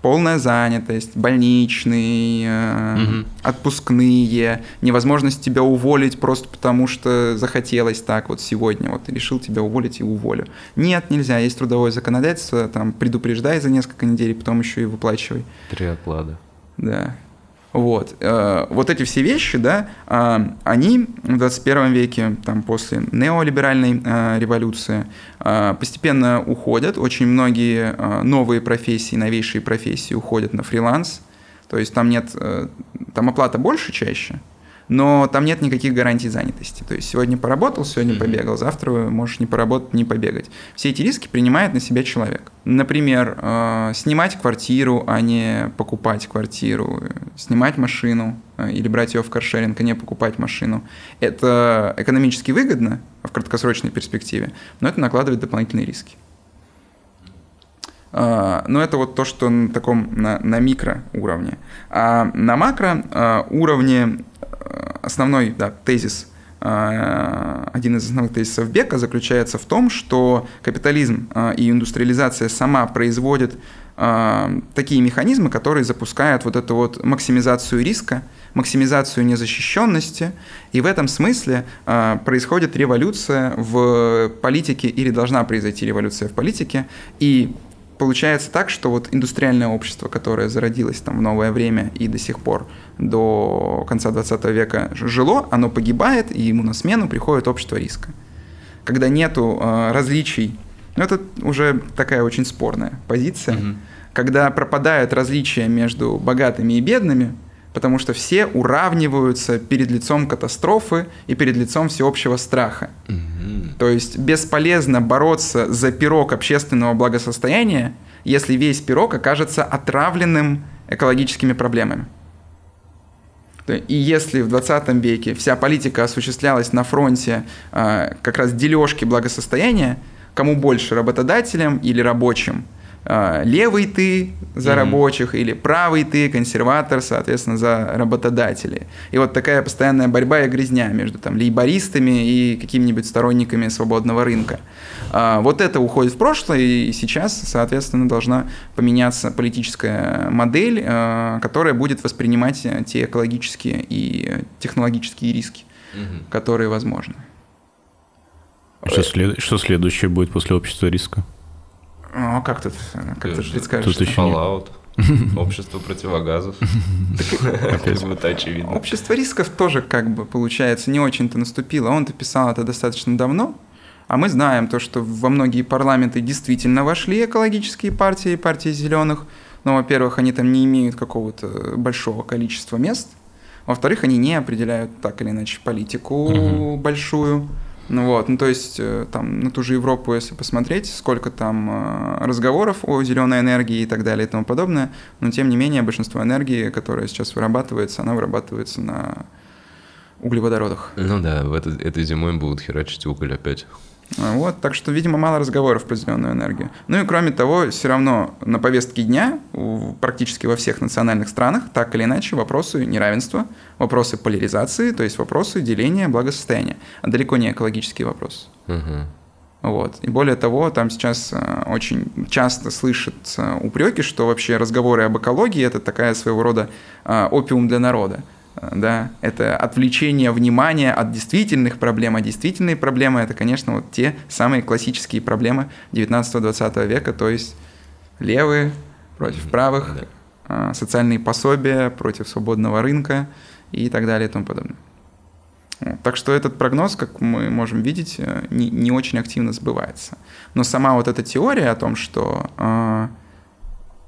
полная занятость, больничные, mm-hmm. отпускные, невозможность тебя уволить просто потому, что захотелось так вот сегодня, вот решил тебя уволить и уволю. Нет, нельзя, есть трудовое законодательство, там предупреждай за несколько недель, потом еще и выплачивай. Три оклада. Да. Вот. Вот эти все вещи, да, они в двадцать первом веке, там, после неолиберальной революции, постепенно уходят. Очень многие новые профессии, новейшие профессии уходят на фриланс. То есть там нет, там оплата больше чаще, но там нет никаких гарантий занятости. То есть сегодня поработал, сегодня побегал, завтра можешь не поработать, не побегать. Все эти риски принимает на себя человек. Например, снимать квартиру, а не покупать квартиру, снимать машину или брать ее в каршеринг, а не покупать машину. Это экономически выгодно в краткосрочной перспективе, но это накладывает дополнительные риски. Но это вот то, что на таком на, на микроуровне. А на макроуровне основной да, тезис, один из основных тезисов Бека заключается в том, что капитализм и индустриализация сама производят такие механизмы, которые запускают вот эту вот максимизацию риска, максимизацию незащищенности, и в этом смысле происходит революция в политике или должна произойти революция в политике, и получается так, что вот индустриальное общество, которое зародилось там в новое время и до сих пор до конца двадцатого века жило, оно погибает, и ему на смену приходит общество риска. Когда нету э, различий, ну это уже такая очень спорная позиция, угу. Когда пропадают различия между богатыми и бедными, потому что все уравниваются перед лицом катастрофы и перед лицом всеобщего страха. Mm-hmm. То есть бесполезно бороться за пирог общественного благосостояния, если весь пирог окажется отравленным экологическими проблемами. И если в двадцатом веке вся политика осуществлялась на фронте э, как раз дележки благосостояния, кому больше, работодателям или рабочим, левый ты за mm-hmm. рабочих или правый ты, консерватор, соответственно, за работодателей. И вот такая постоянная борьба и грязня между там лейбористами и какими-нибудь сторонниками свободного рынка. Вот это уходит в прошлое, и сейчас, соответственно, должна поменяться политическая модель, которая будет воспринимать те экологические и технологические риски, mm-hmm. которые возможны. Что, след... Что следующее будет после общества риска? Ну, как тут, как тут предскажешь? Тут еще Fallout, общество противогазов. Это очевидно. Общество рисков тоже, как бы, получается, не очень-то наступило. Он-то писал это достаточно давно. А мы знаем то, что во многие парламенты действительно вошли экологические партии, партии зеленых. Но, во-первых, они там не имеют какого-то большого количества мест. Во-вторых, они не определяют так или иначе политику большую. Ну вот, ну то есть там на ту же Европу, если посмотреть, сколько там разговоров о зеленой энергии и так далее и тому подобное, но тем не менее большинство энергии, которая сейчас вырабатывается, она вырабатывается на углеводородах. Ну да, в это, этой зимой будут херачить уголь опять. Вот, так что, видимо, мало разговоров про зеленую энергию. Ну и кроме того, все равно на повестке дня практически во всех национальных странах так или иначе вопросы неравенства, вопросы поляризации, то есть вопросы деления благосостояния, а далеко не экологический вопрос. Угу. Вот. И более того, там сейчас очень часто слышатся упреки, что вообще разговоры об экологии – это такая своего рода опиум для народа. Да, это отвлечение внимания от действительных проблем, а действительные проблемы – это, конечно, вот те самые классические проблемы девятнадцатого-двадцатого века, то есть левые против правых, да. Социальные пособия против свободного рынка и так далее и тому подобное. Так что этот прогноз, как мы можем видеть, не, не очень активно сбывается. Но сама вот эта теория о том, что э,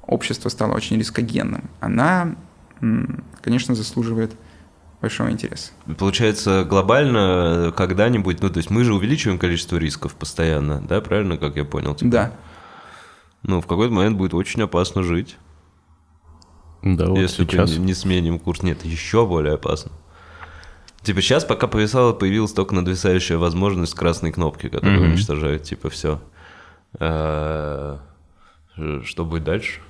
общество стало очень рискогенным, она… конечно, заслуживает большого интереса. Получается, глобально когда-нибудь, ну, то есть мы же увеличиваем количество рисков постоянно, да, правильно, как я понял? Типа? Да. Ну, в какой-то момент будет очень опасно жить. Да, вот если сейчас. Если не сменим курс, нет, еще более опасно. Типа сейчас, пока повисало, появилась только надвисающая возможность красной кнопки, которая mm-hmm. уничтожает, типа, все. А... Что будет дальше?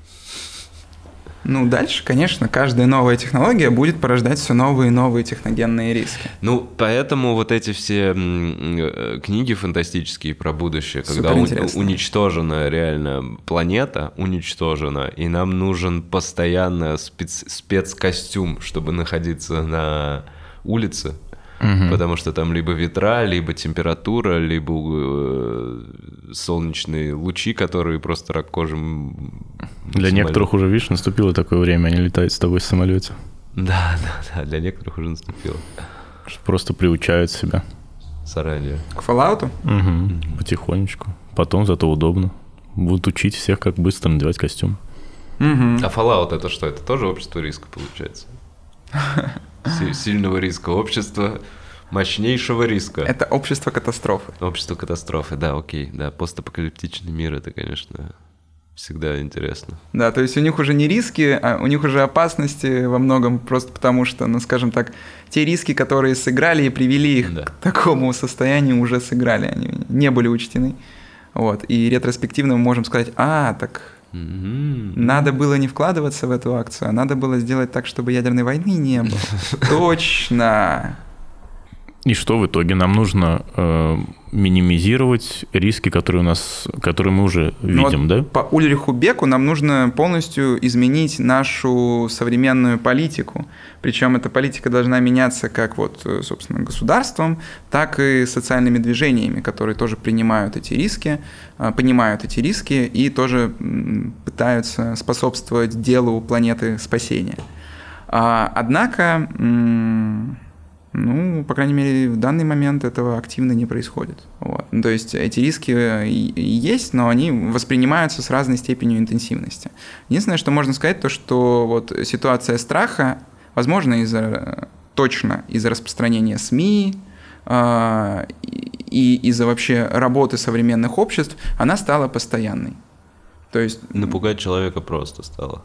Ну, дальше, конечно, каждая новая технология будет порождать все новые и новые техногенные риски. Ну, поэтому вот эти все книги фантастические про будущее, когда уничтожена реально планета, уничтожена, и нам нужен постоянно спец- спецкостюм, чтобы находиться на улице, угу. потому что там либо ветра, либо температура, либо солнечные лучи, которые просто ракожим. Для некоторых уже, видишь, наступило такое время, они летают с тобой в самолете. Да, да, да, для некоторых уже наступило. Просто приучают себя. Заранее. К Fallout'у? Угу, потихонечку. Потом зато удобно. Будут учить всех, как быстро надевать костюм. Угу. А Fallout это что? Это тоже общество риска получается? Сильного риска общества, мощнейшего риска. Это общество катастрофы. Общество катастрофы, да, окей. Да, постапокалиптичный мир, это, конечно... Всегда интересно. Да, то есть у них уже не риски, а у них уже опасности во многом просто потому, что, ну, скажем так, те риски, которые сыграли и привели их да. к такому состоянию, уже сыграли, они не были учтены. Вот. И ретроспективно мы можем сказать, а, так... Mm-hmm. Mm-hmm. Надо было не вкладываться в эту акцию, а надо было сделать так, чтобы ядерной войны не было. Точно! И что в итоге? Нам нужно э, минимизировать риски, которые, у нас, которые мы уже видим, ну, вот да? По Ульриху Беку нам нужно полностью изменить нашу современную политику. Причем эта политика должна меняться как вот, собственно, государством, так и социальными движениями, которые тоже принимают эти риски, понимают эти риски и тоже пытаются способствовать делу планеты спасения. Однако... Ну, по крайней мере, в данный момент этого активно не происходит. Вот. То есть эти риски есть, но они воспринимаются с разной степенью интенсивности. Единственное, что можно сказать, то что вот ситуация страха, возможно, из-за, точно из-за распространения СМИ э, и из-за вообще работы современных обществ, она стала постоянной. То есть, напугать человека просто стало.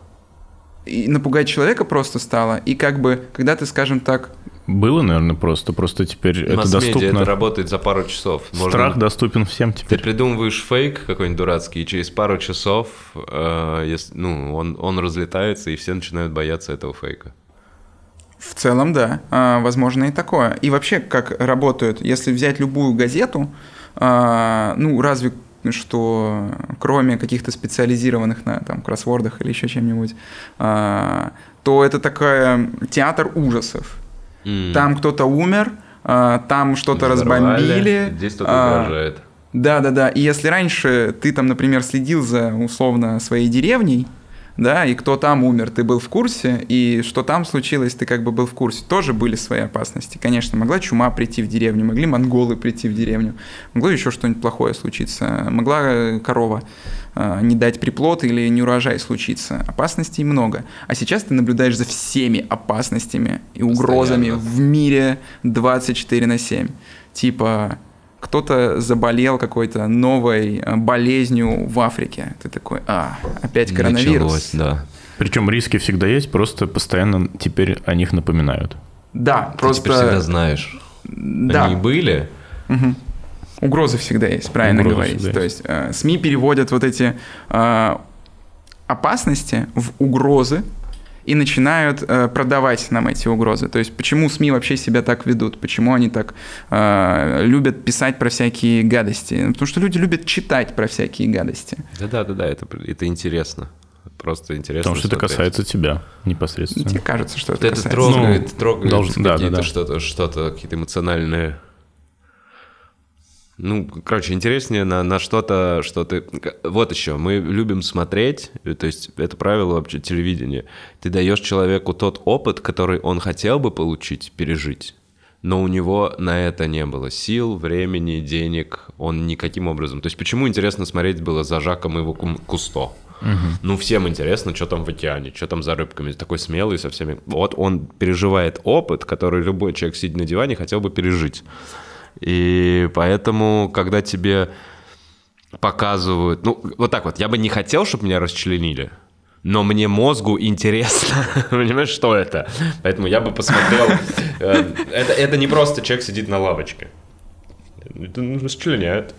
И напугать человека просто стало, и как бы, когда ты, скажем так... Было, наверное, просто, просто теперь это доступно. Это работает за пару часов. Можно... Страх доступен всем теперь. Ты придумываешь фейк какой-нибудь дурацкий, и через пару часов э, если, ну, он, он разлетается, и все начинают бояться этого фейка. В целом, да. А, возможно, и такое. И вообще, как работают, если взять любую газету, а, ну, разве... что кроме каких-то специализированных на там, кроссвордах или еще чем-нибудь, а, то это такая театр ужасов. Mm. Там кто-то умер, а, там что-то разбомбили. Здесь кто-то а, угрожает. Да-да-да. И если раньше ты там, например, следил за, условно, своей деревней, да, и кто там умер, ты был в курсе, и что там случилось, ты как бы был в курсе. Тоже были свои опасности. Конечно, могла чума прийти в деревню, могли монголы прийти в деревню, могло еще что-нибудь плохое случиться, могла корова э, не дать приплод или неурожай случиться. Опасностей много. А сейчас ты наблюдаешь за всеми опасностями и угрозами постоянно в мире двадцать четыре на семь. Типа... кто-то заболел какой-то новой болезнью в Африке. Ты такой, а, опять коронавирус. Началось, да. Причем риски всегда есть, просто постоянно теперь о них напоминают. Да, просто... Ты теперь всегда знаешь. Да. Они были. Угу. Угрозы всегда есть, правильно говорить. То есть э, СМИ переводят вот эти э, опасности в угрозы и начинают э, продавать нам эти угрозы. То есть почему СМИ вообще себя так ведут? Почему они так э, любят писать про всякие гадости? Потому что люди любят читать про всякие гадости. Да-да-да, это, это интересно. Просто интересно. Потому что это касается тебя непосредственно. Тебе кажется, что это касается. Это трогает, ну, трогает должен, какие-то, да, да, да. Что-то, что-то, какие-то эмоциональные... Ну, короче, интереснее на, на что-то, что ты... Вот еще, мы любим смотреть, то есть это правило вообще телевидения. Ты даешь человеку тот опыт, который он хотел бы получить, пережить, но у него на это не было сил, времени, денег, он никаким образом... То есть почему интересно смотреть было за Жаком Ива Кусто? Угу. Ну, всем интересно, что там в океане, что там за рыбками, такой смелый со всеми... Вот он переживает опыт, который любой человек, сидя на диване, хотел бы пережить. И поэтому, когда тебе показывают... Ну, вот так вот, я бы не хотел, чтобы меня расчленили, но мне мозгу интересно, понимаешь, что это. Поэтому я бы посмотрел... Это, это не просто человек сидит на лавочке. Это расчленяют.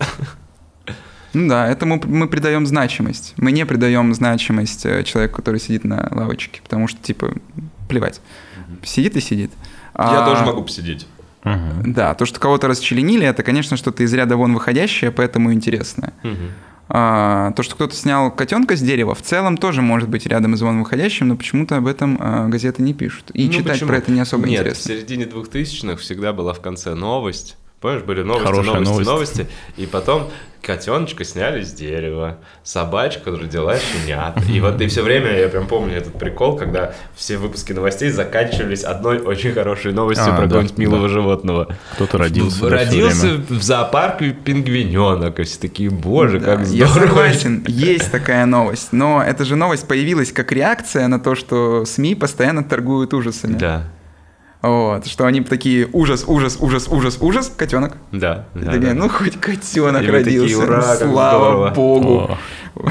Ну да, этому мы придаем значимость. Мы не придаем значимость человеку, который сидит на лавочке, потому что, типа, плевать. Сидит и сидит. Я а... тоже могу посидеть. Uh-huh. Да, то, что кого-то расчленили, это, конечно, что-то из ряда вон выходящее, поэтому интересное. Uh-huh. а, То, что кто-то снял котенка с дерева, в целом тоже может быть рядом из вон выходящим, но почему-то об этом а, газеты не пишут. И ну, читать почему? Про это не особо Нет, интересно. Нет, в середине двухтысячных всегда была в конце новость. Помнишь, были новости, Хорошая новости, новость. новости, и потом котеночка сняли с дерева, собачка родила щенят. И вот и все время, я прям помню этот прикол, когда все выпуски новостей заканчивались одной очень хорошей новостью а, про да, какого-нибудь милого да. животного. Кто-то родился. Родился в зоопарке пингвиненок, и все такие, боже, да, как здорово. Я согласен, есть такая новость, но эта же новость появилась как реакция на то, что СМИ постоянно торгуют ужасами. Да. Вот, что они такие, ужас, ужас, ужас, ужас, ужас, котенок. Да. да, такие, да. Ну, хоть котенок и родился, такие, ура, слава богу. О.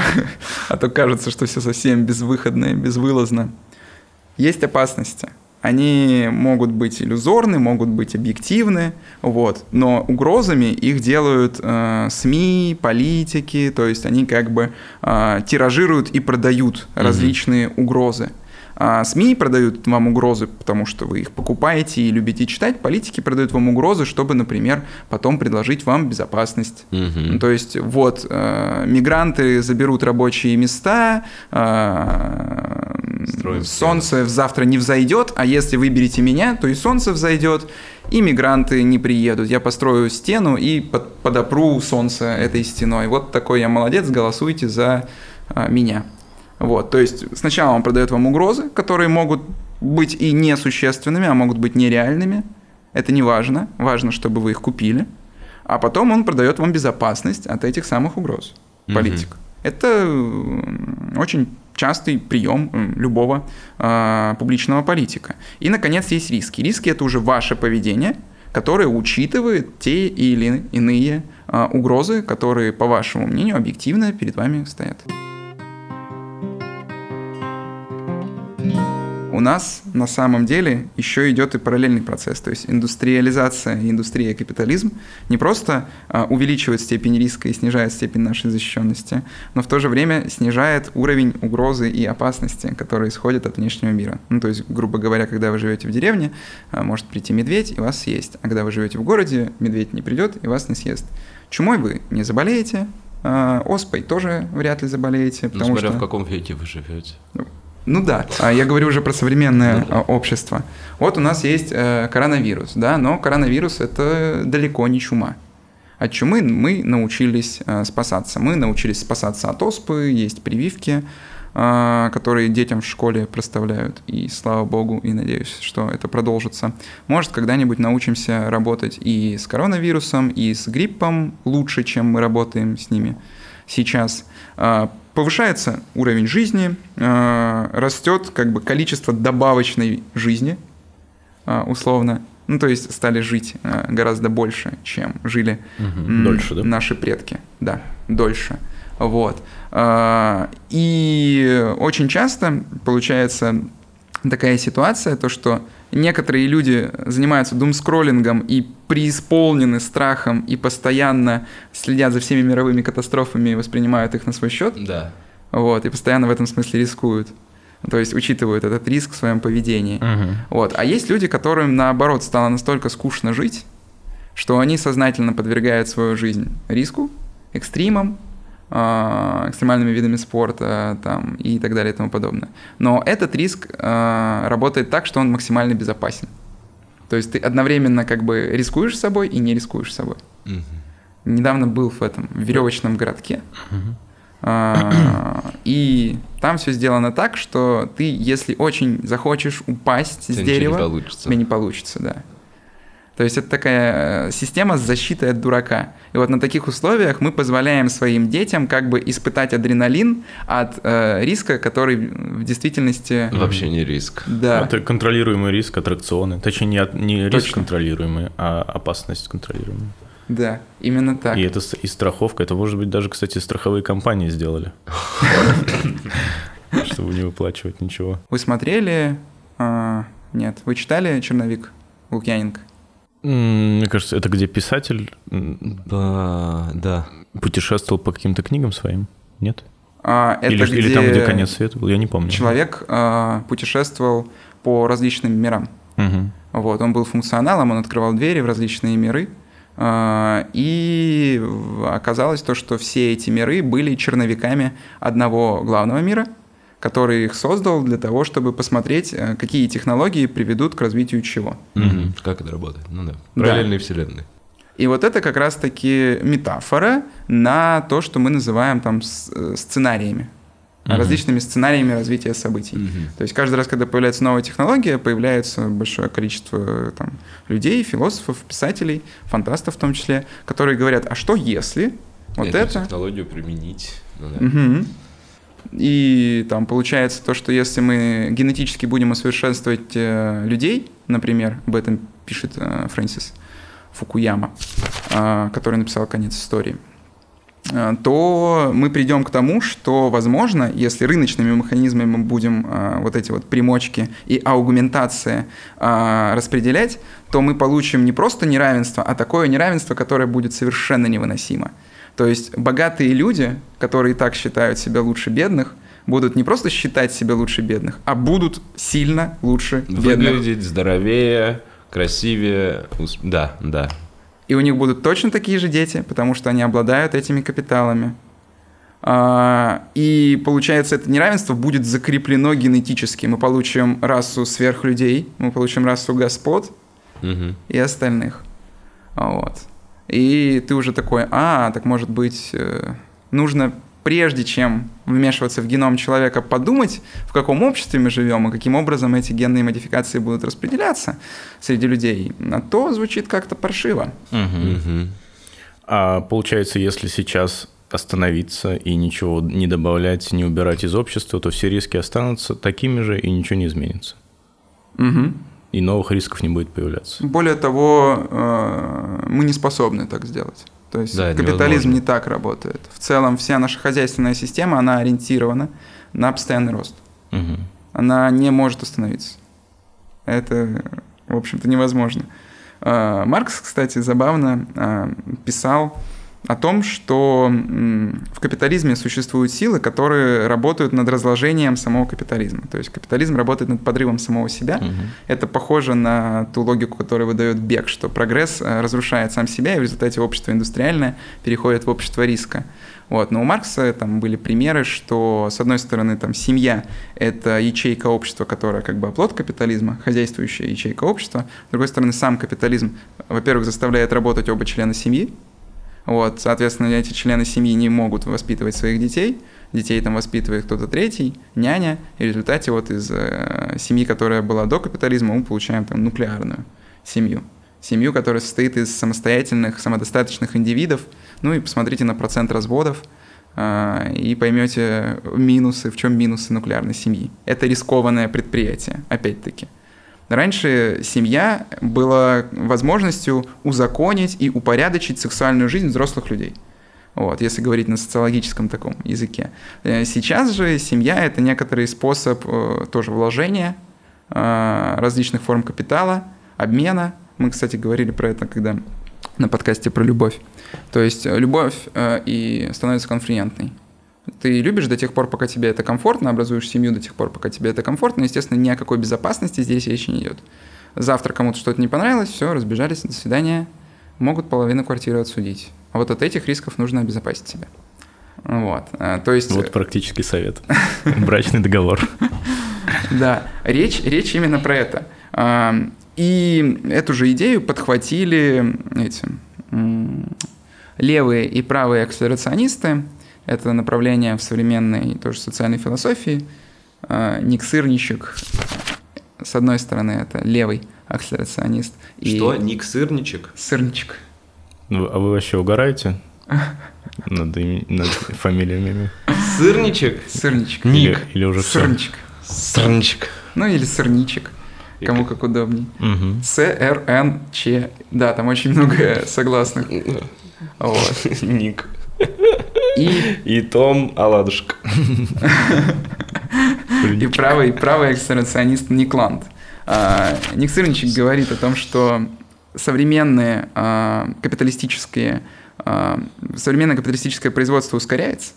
А то кажется, что все совсем безвыходно и безвылазно. Есть опасности. они могут быть иллюзорны, могут быть объективны, вот, но угрозами их делают э, СМИ, политики, то есть они как бы э, тиражируют и продают mm-hmm. различные угрозы. А СМИ продают вам угрозы, потому что вы их покупаете и любите читать. Политики продают вам угрозы, чтобы, например, потом предложить вам безопасность. Mm-hmm. То есть вот э, мигранты заберут рабочие места, э, солнце завтра не взойдет, а если выберете меня, то и солнце взойдет, и мигранты не приедут. Я построю стену и под, подопру солнце этой стеной. Вот такой я молодец, голосуйте за э, меня. Вот, то есть сначала он продает вам угрозы, которые могут быть и несущественными, а могут быть нереальными. Это не важно. Важно, чтобы вы их купили. А потом он продает вам безопасность от этих самых угроз. Политик. Угу. Это очень частый прием любого э, публичного политика. И, наконец, есть риски. Риски – это уже ваше поведение, которое учитывает те или иные э, угрозы, которые, по вашему мнению, объективно перед вами стоят. У нас на самом деле еще идет и параллельный процесс, то есть индустриализация, индустрия, капитализм не просто увеличивает степень риска и снижает степень нашей защищенности, но в то же время снижает уровень угрозы и опасности, которые исходят от внешнего мира. Ну, то есть, грубо говоря, когда вы живете в деревне, может прийти медведь и вас съесть, а когда вы живете в городе, медведь не придет и вас не съест. Чумой вы не заболеете, оспой тоже вряд ли заболеете, потому ну, смотря что... в каком веке вы живете. Ну да, я говорю уже про современное общество. Вот у нас есть коронавирус, да, но коронавирус – это далеко не чума. От чумы мы научились спасаться. Мы научились спасаться от оспы, есть прививки, которые детям в школе проставляют. И слава богу, и надеюсь, что это продолжится. Может, когда-нибудь научимся работать и с коронавирусом, и с гриппом лучше, чем мы работаем с ними сейчас. Повышается уровень жизни, э, растет как бы количество добавочной жизни, э, условно. Ну, то есть стали жить э, гораздо больше, чем жили угу. м- дольше, да? наши предки. Да, дольше. Вот. Э, и очень часто получается такая ситуация, то, что некоторые люди занимаются думскроллингом и преисполнены страхом и постоянно следят за всеми мировыми катастрофами и воспринимают их на свой счет. Да. Вот, и постоянно в этом смысле рискуют. То есть учитывают этот риск в своем поведении. Угу. Вот. А есть люди, которым, наоборот, стало настолько скучно жить, что они сознательно подвергают свою жизнь риску, экстримам, экстремальными видами спорта там, и так далее и тому подобное. Но этот риск э, работает так, что он максимально безопасен. То есть ты одновременно как бы рискуешь собой и не рискуешь собой. Угу. Недавно был в этом в веревочном городке, угу. э, и там все сделано так, что ты, если очень захочешь упасть с дерева, тебе не получится, да. То есть это такая система защиты от дурака. И вот на таких условиях мы позволяем своим детям как бы испытать адреналин от э, риска, который в действительности... Вообще не риск. Да. Это контролируемый риск, аттракционы. Точнее, не, не риск контролируемый, а опасность контролируемая. Да, именно так. И это и страховка. Это, может быть, даже, кстати, страховые компании сделали. Чтобы не выплачивать ничего. Вы смотрели... Нет. Вы читали «Черновик» Лукьяненко? Мне кажется, это где писатель да, да. путешествовал по каким-то книгам своим, нет? А, это или, где или там, где конец света был, я не помню. Человек а, путешествовал по различным мирам. Угу. Вот, он был функционалом, он открывал двери в различные миры, а, и оказалось то, что все эти миры были черновиками одного главного мира, который их создал для того, чтобы посмотреть, какие технологии приведут к развитию чего. Угу. Как это работает? Ну да. Параллельные да. вселенные. И вот это как раз-таки метафора на то, что мы называем там сценариями. Угу. Различными сценариями развития событий. Угу. То есть каждый раз, когда появляется новая технология, появляется большое количество там, людей, философов, писателей, фантастов в том числе, которые говорят, а что если вот эту это... технологию применить? Ну, да. Угу. И там получается то, что если мы генетически будем усовершенствовать э, людей, например, об этом пишет э, Фрэнсис Фукуяма, э, который написал «Конец истории», то мы придем к тому, что, возможно, если рыночными механизмами мы будем а, вот эти вот примочки и аугментации а, распределять, то мы получим не просто неравенство, а такое неравенство, которое будет совершенно невыносимо. То есть богатые люди, которые и так считают себя лучше бедных, будут не просто считать себя лучше бедных, а будут сильно лучше бедных. Выглядеть здоровее, красивее, усп... да, да. И у них будут точно такие же дети, потому что они обладают этими капиталами. И получается, это неравенство будет закреплено генетически. Мы получим расу сверхлюдей, мы получим расу господ угу. и остальных. Вот. И ты уже такой, а, так может быть, нужно... Прежде чем вмешиваться в геном человека, подумать, в каком обществе мы живем и каким образом эти генные модификации будут распределяться среди людей, а то звучит как-то паршиво. Угу. Угу. А получается, если сейчас остановиться и ничего не добавлять, не убирать из общества, то все риски останутся такими же и ничего не изменится. Угу. И новых рисков не будет появляться. Более того, мы не способны так сделать. То есть да, капитализм невозможно. Не так работает. В целом вся наша хозяйственная система, она ориентирована на постоянный рост. Угу. Она не может остановиться. Это, в общем-то, невозможно. Маркс, кстати, забавно писал о том, что в капитализме существуют силы, которые работают над разложением самого капитализма. То есть капитализм работает над подрывом самого себя. Угу. Это похоже на ту логику, которую выдает Бек, что прогресс разрушает сам себя, и в результате общество индустриальное переходит в общество риска. Вот. Но у Маркса там были примеры, что, с одной стороны, там, семья – это ячейка общества, которая как бы оплот капитализма, хозяйствующая ячейка общества. С другой стороны, сам капитализм, во-первых, заставляет работать оба члена семьи. Вот, соответственно, эти члены семьи не могут воспитывать своих детей, детей там воспитывает кто-то третий, няня, и в результате вот из э, семьи, которая была до капитализма, мы получаем там нуклеарную семью. Семью, которая состоит из самостоятельных, самодостаточных индивидов. Ну и посмотрите на процент разводов э, и поймете минусы, в чем минусы нуклеарной семьи. Это рискованное предприятие, опять-таки. Раньше семья была возможностью узаконить и упорядочить сексуальную жизнь взрослых людей. Вот, если говорить на социологическом таком языке. Сейчас же семья – это некоторый способ тоже вложения, различных форм капитала, обмена. Мы, кстати, говорили про это, когда на подкасте про любовь. То есть любовь и становится конфлиентной. Ты любишь до тех пор, пока тебе это комфортно, образуешь семью до тех пор, пока тебе это комфортно. Естественно, ни о какой безопасности здесь речи не идет. Завтра кому-то что-то не понравилось, все, разбежались, до свидания. Могут половину квартиры отсудить. А вот от этих рисков нужно обезопасить себя. Вот, то есть... Вот практический совет. Брачный договор. Да, речь именно про это. И эту же идею подхватили эти левые и правые акселерационисты. Это направление в современной тоже социальной философии. Ник Сырничек, с одной стороны, это левый акселерационист. Что? И... Ник Сырничек? Сырничек. Ну, а вы вообще угораете? Над, над фамилиями. Сырничек? Сырничек. Ник. Или, или уже Сырничек. Сырничек. Ну или Сырничек. Кому как удобней. Угу. С-Р-Н-Ч. Да, там очень много согласных. Вот. Ник. И... и Том Оладушек. И правый, правый экстернационист Ник Ланд. А, Ник Сырничек говорит о том, что современные а, капиталистические а, современное капиталистическое производство ускоряется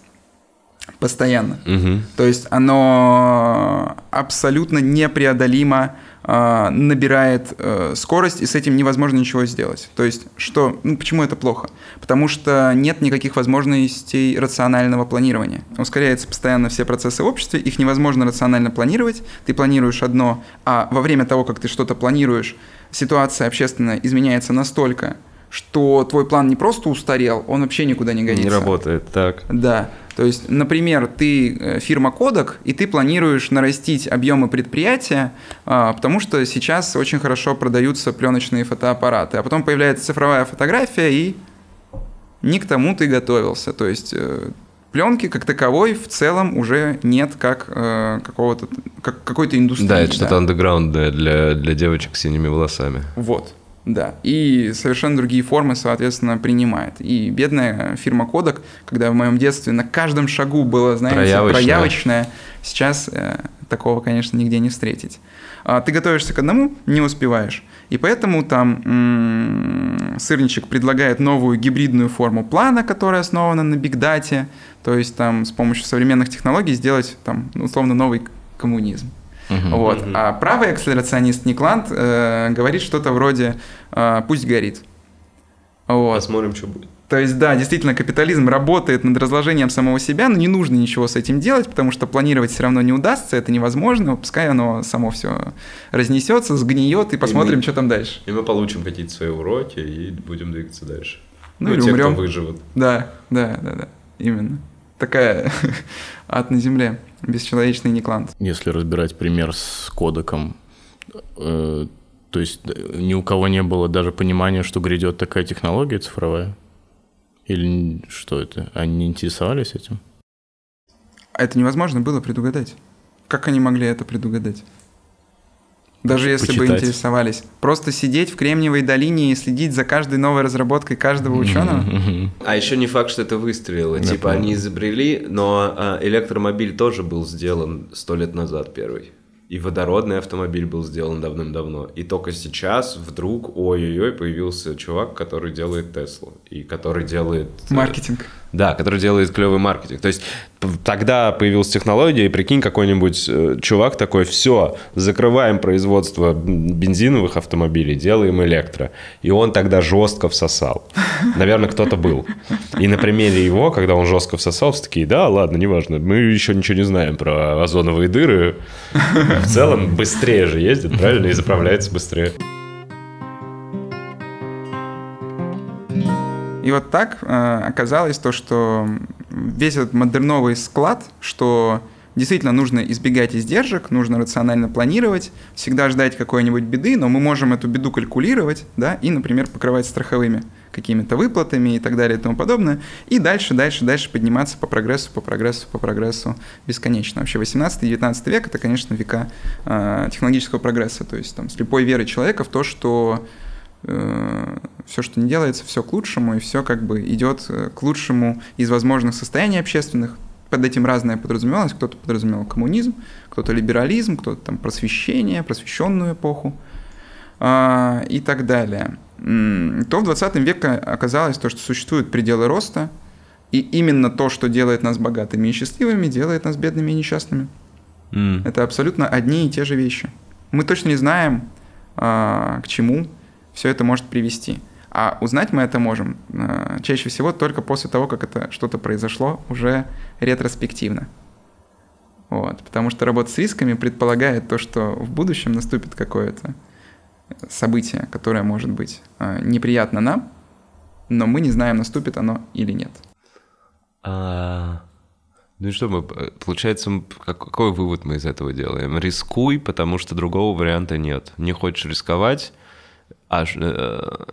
постоянно. Угу. То есть оно абсолютно непреодолимо а, набирает а, скорость, и с этим невозможно ничего сделать. То есть что, ну, почему это плохо? Потому что нет никаких возможностей рационального планирования. Ускоряются постоянно все процессы в обществе, их невозможно рационально планировать. Ты планируешь одно, а во время того, как ты что-то планируешь, ситуация общественная изменяется настолько, что твой план не просто устарел, он вообще никуда не годится. Не работает, так. Да. То есть, например, ты фирма Kodak, и ты планируешь нарастить объемы предприятия, потому что сейчас очень хорошо продаются пленочные фотоаппараты, а потом появляется цифровая фотография, и не к тому ты готовился. То есть пленки как таковой в целом уже нет как какого-то как какой-то индустрии. Да, это да. Что-то андеграундное для, для девочек с синими волосами. Вот. Да, и совершенно другие формы, соответственно, принимает. И бедная фирма Kodak, когда в моем детстве на каждом шагу было, знаете, проявочная, проявочная сейчас э, такого, конечно, нигде не встретить. А ты готовишься к одному, не успеваешь. И поэтому там м-м, Сырничек предлагает новую гибридную форму плана, которая основана на бигдате, то есть там с помощью современных технологий сделать там, условно, новый коммунизм. Угу. Вот. А правый акселерационист Ник Ланд э, говорит что-то вроде э, «пусть горит». Вот. Посмотрим, что будет. То есть, да, действительно, капитализм работает над разложением самого себя, но не нужно ничего с этим делать, потому что планировать все равно не удастся, это невозможно, пускай оно само все разнесется, сгниет, и посмотрим, и мы, что там дальше. И мы получим какие-то свои уроки и будем двигаться дальше. Ну, ну или те, умрем. Кто выживут. Да, да, да, да, именно. Такая ад на земле, бесчеловечный Ник Ланд. Если разбирать пример с Кодаком, э, то есть ни у кого не было даже понимания, что грядет такая технология цифровая? Или что это? Они не интересовались этим? Это невозможно было предугадать. Как они могли это предугадать? Даже если Почитать. бы интересовались. Просто сидеть в Кремниевой долине и следить за каждой новой разработкой каждого ученого. А еще не факт, что это выстрелило. Да, типа правда. Они изобрели, но электромобиль тоже был сделан сто лет назад первый. И водородный автомобиль был сделан давным-давно. И только сейчас вдруг, ой-ой-ой, появился чувак, который делает Теслу. И который делает... Маркетинг. Да, который делает клевый маркетинг. То есть тогда появилась технология, и прикинь, какой-нибудь чувак такой, все, закрываем производство бензиновых автомобилей, делаем электро. И он тогда жестко всосал. Наверное, кто-то был. И на примере его, когда он жестко всосал, все такие, да, ладно, неважно, мы еще ничего не знаем про озоновые дыры. В целом быстрее же ездит, правильно, и заправляется быстрее. И вот так э, оказалось то, что весь этот модерновый склад, что действительно нужно избегать издержек, нужно рационально планировать, всегда ждать какой-нибудь беды, но мы можем эту беду калькулировать, да, и, например, покрывать страховыми какими-то выплатами и так далее и тому подобное, и дальше, дальше, дальше подниматься по прогрессу, по прогрессу, по прогрессу бесконечно. Вообще восемнадцатый-девятнадцатый век – это, конечно, века э, технологического прогресса, то есть там, слепой веры человека в то, что... все, что не делается, все к лучшему, и все как бы идет к лучшему из возможных состояний общественных. Под этим разное подразумевалось. Кто-то подразумевал коммунизм, кто-то либерализм, кто-то там просвещение, просвещенную эпоху и так далее. То в двадцатом веке оказалось то, что существуют пределы роста, и именно то, что делает нас богатыми и счастливыми, делает нас бедными и несчастными. Mm. Это абсолютно одни и те же вещи. Мы точно не знаем, к чему все это может привести. А узнать мы это можем э, чаще всего только после того, как это что-то произошло уже ретроспективно. Вот. Потому что работа с рисками предполагает то, что в будущем наступит какое-то событие, которое может быть э, неприятно нам, но мы не знаем, наступит оно или нет. А... Ну и что мы, получается, какой вывод мы из этого делаем? Рискуй, потому что другого варианта нет. Не хочешь рисковать, аж э,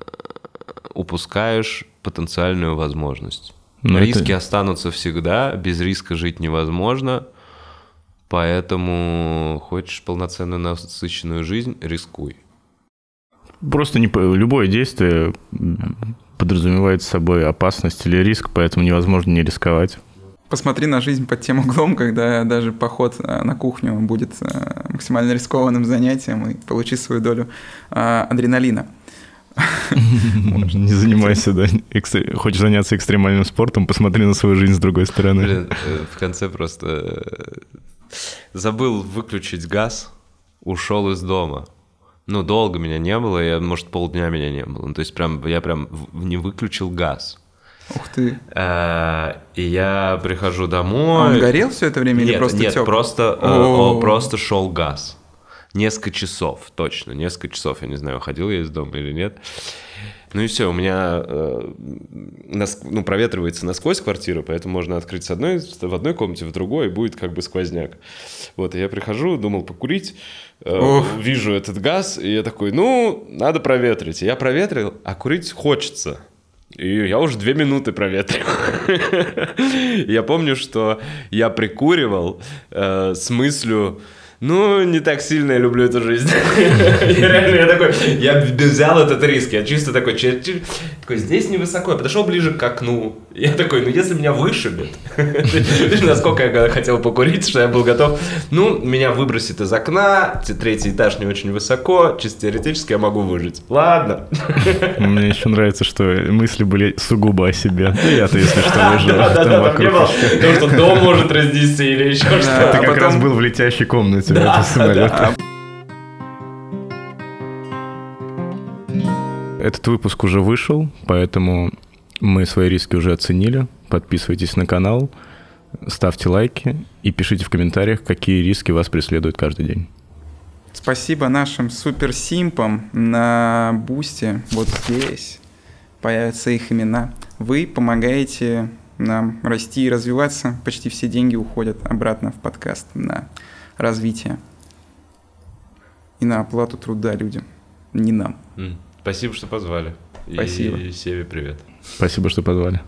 упускаешь потенциальную возможность. Но риски это... останутся всегда, без риска жить невозможно, поэтому хочешь полноценную насыщенную жизнь, рискуй. Просто не, любое действие подразумевает собой опасность или риск, поэтому невозможно не рисковать. Посмотри на жизнь под тем углом, когда даже поход на кухню будет максимально рискованным занятием, и получи свою долю адреналина. Не занимайся, да. Хочешь заняться экстремальным спортом, посмотри на свою жизнь с другой стороны. Блин, в конце просто забыл выключить газ, ушел из дома. Ну, долго меня не было, я, может, полдня меня не было. То есть прям я прям не выключил газ. Ух ты. И я прихожу домой. А он горел все это время, нет, или просто нет, тёплый? Просто, э, просто шел газ. Несколько часов, точно, несколько часов. Я не знаю, ходил я из дома или нет. Ну и все, у меня э, нас, ну, проветривается насквозь квартира, поэтому можно открыть с одной, в одной комнате, в другой, и будет как бы сквозняк. Вот, и я прихожу, думал покурить, э, вижу этот газ, и я такой, ну, надо проветрить. И я проветрил, а курить хочется. И я уже две минуты проветрил. Я помню, что я прикуривал э, с мыслью, ну, не так сильно я люблю эту жизнь. Реально, я такой, я взял этот риск, я чисто такой, такой, здесь невысоко, я подошел ближе к окну. Я такой, ну, если меня вышибет, видишь, насколько я хотел покурить, что я был готов, ну, меня выбросит из окна, третий этаж не очень высоко, чисто теоретически я могу выжить. Ладно. Мне еще нравится, что мысли были сугубо о себе. Я-то, если что, выжил. Да-да-да, там не было, потому что дом может разнести или еще что-то. Ты как раз был в летящей комнате. Да, да. Этот выпуск уже вышел, поэтому мы свои риски уже оценили. Подписывайтесь на канал, ставьте лайки и пишите в комментариях, какие риски вас преследуют каждый день. Спасибо нашим суперсимпам на Бусти. Вот здесь появятся их имена. Вы помогаете нам расти и развиваться. Почти все деньги уходят обратно в подкаст на развитие и на оплату труда людям, не нам. Спасибо, что позвали. Спасибо. И Севе привет. Спасибо, что позвали.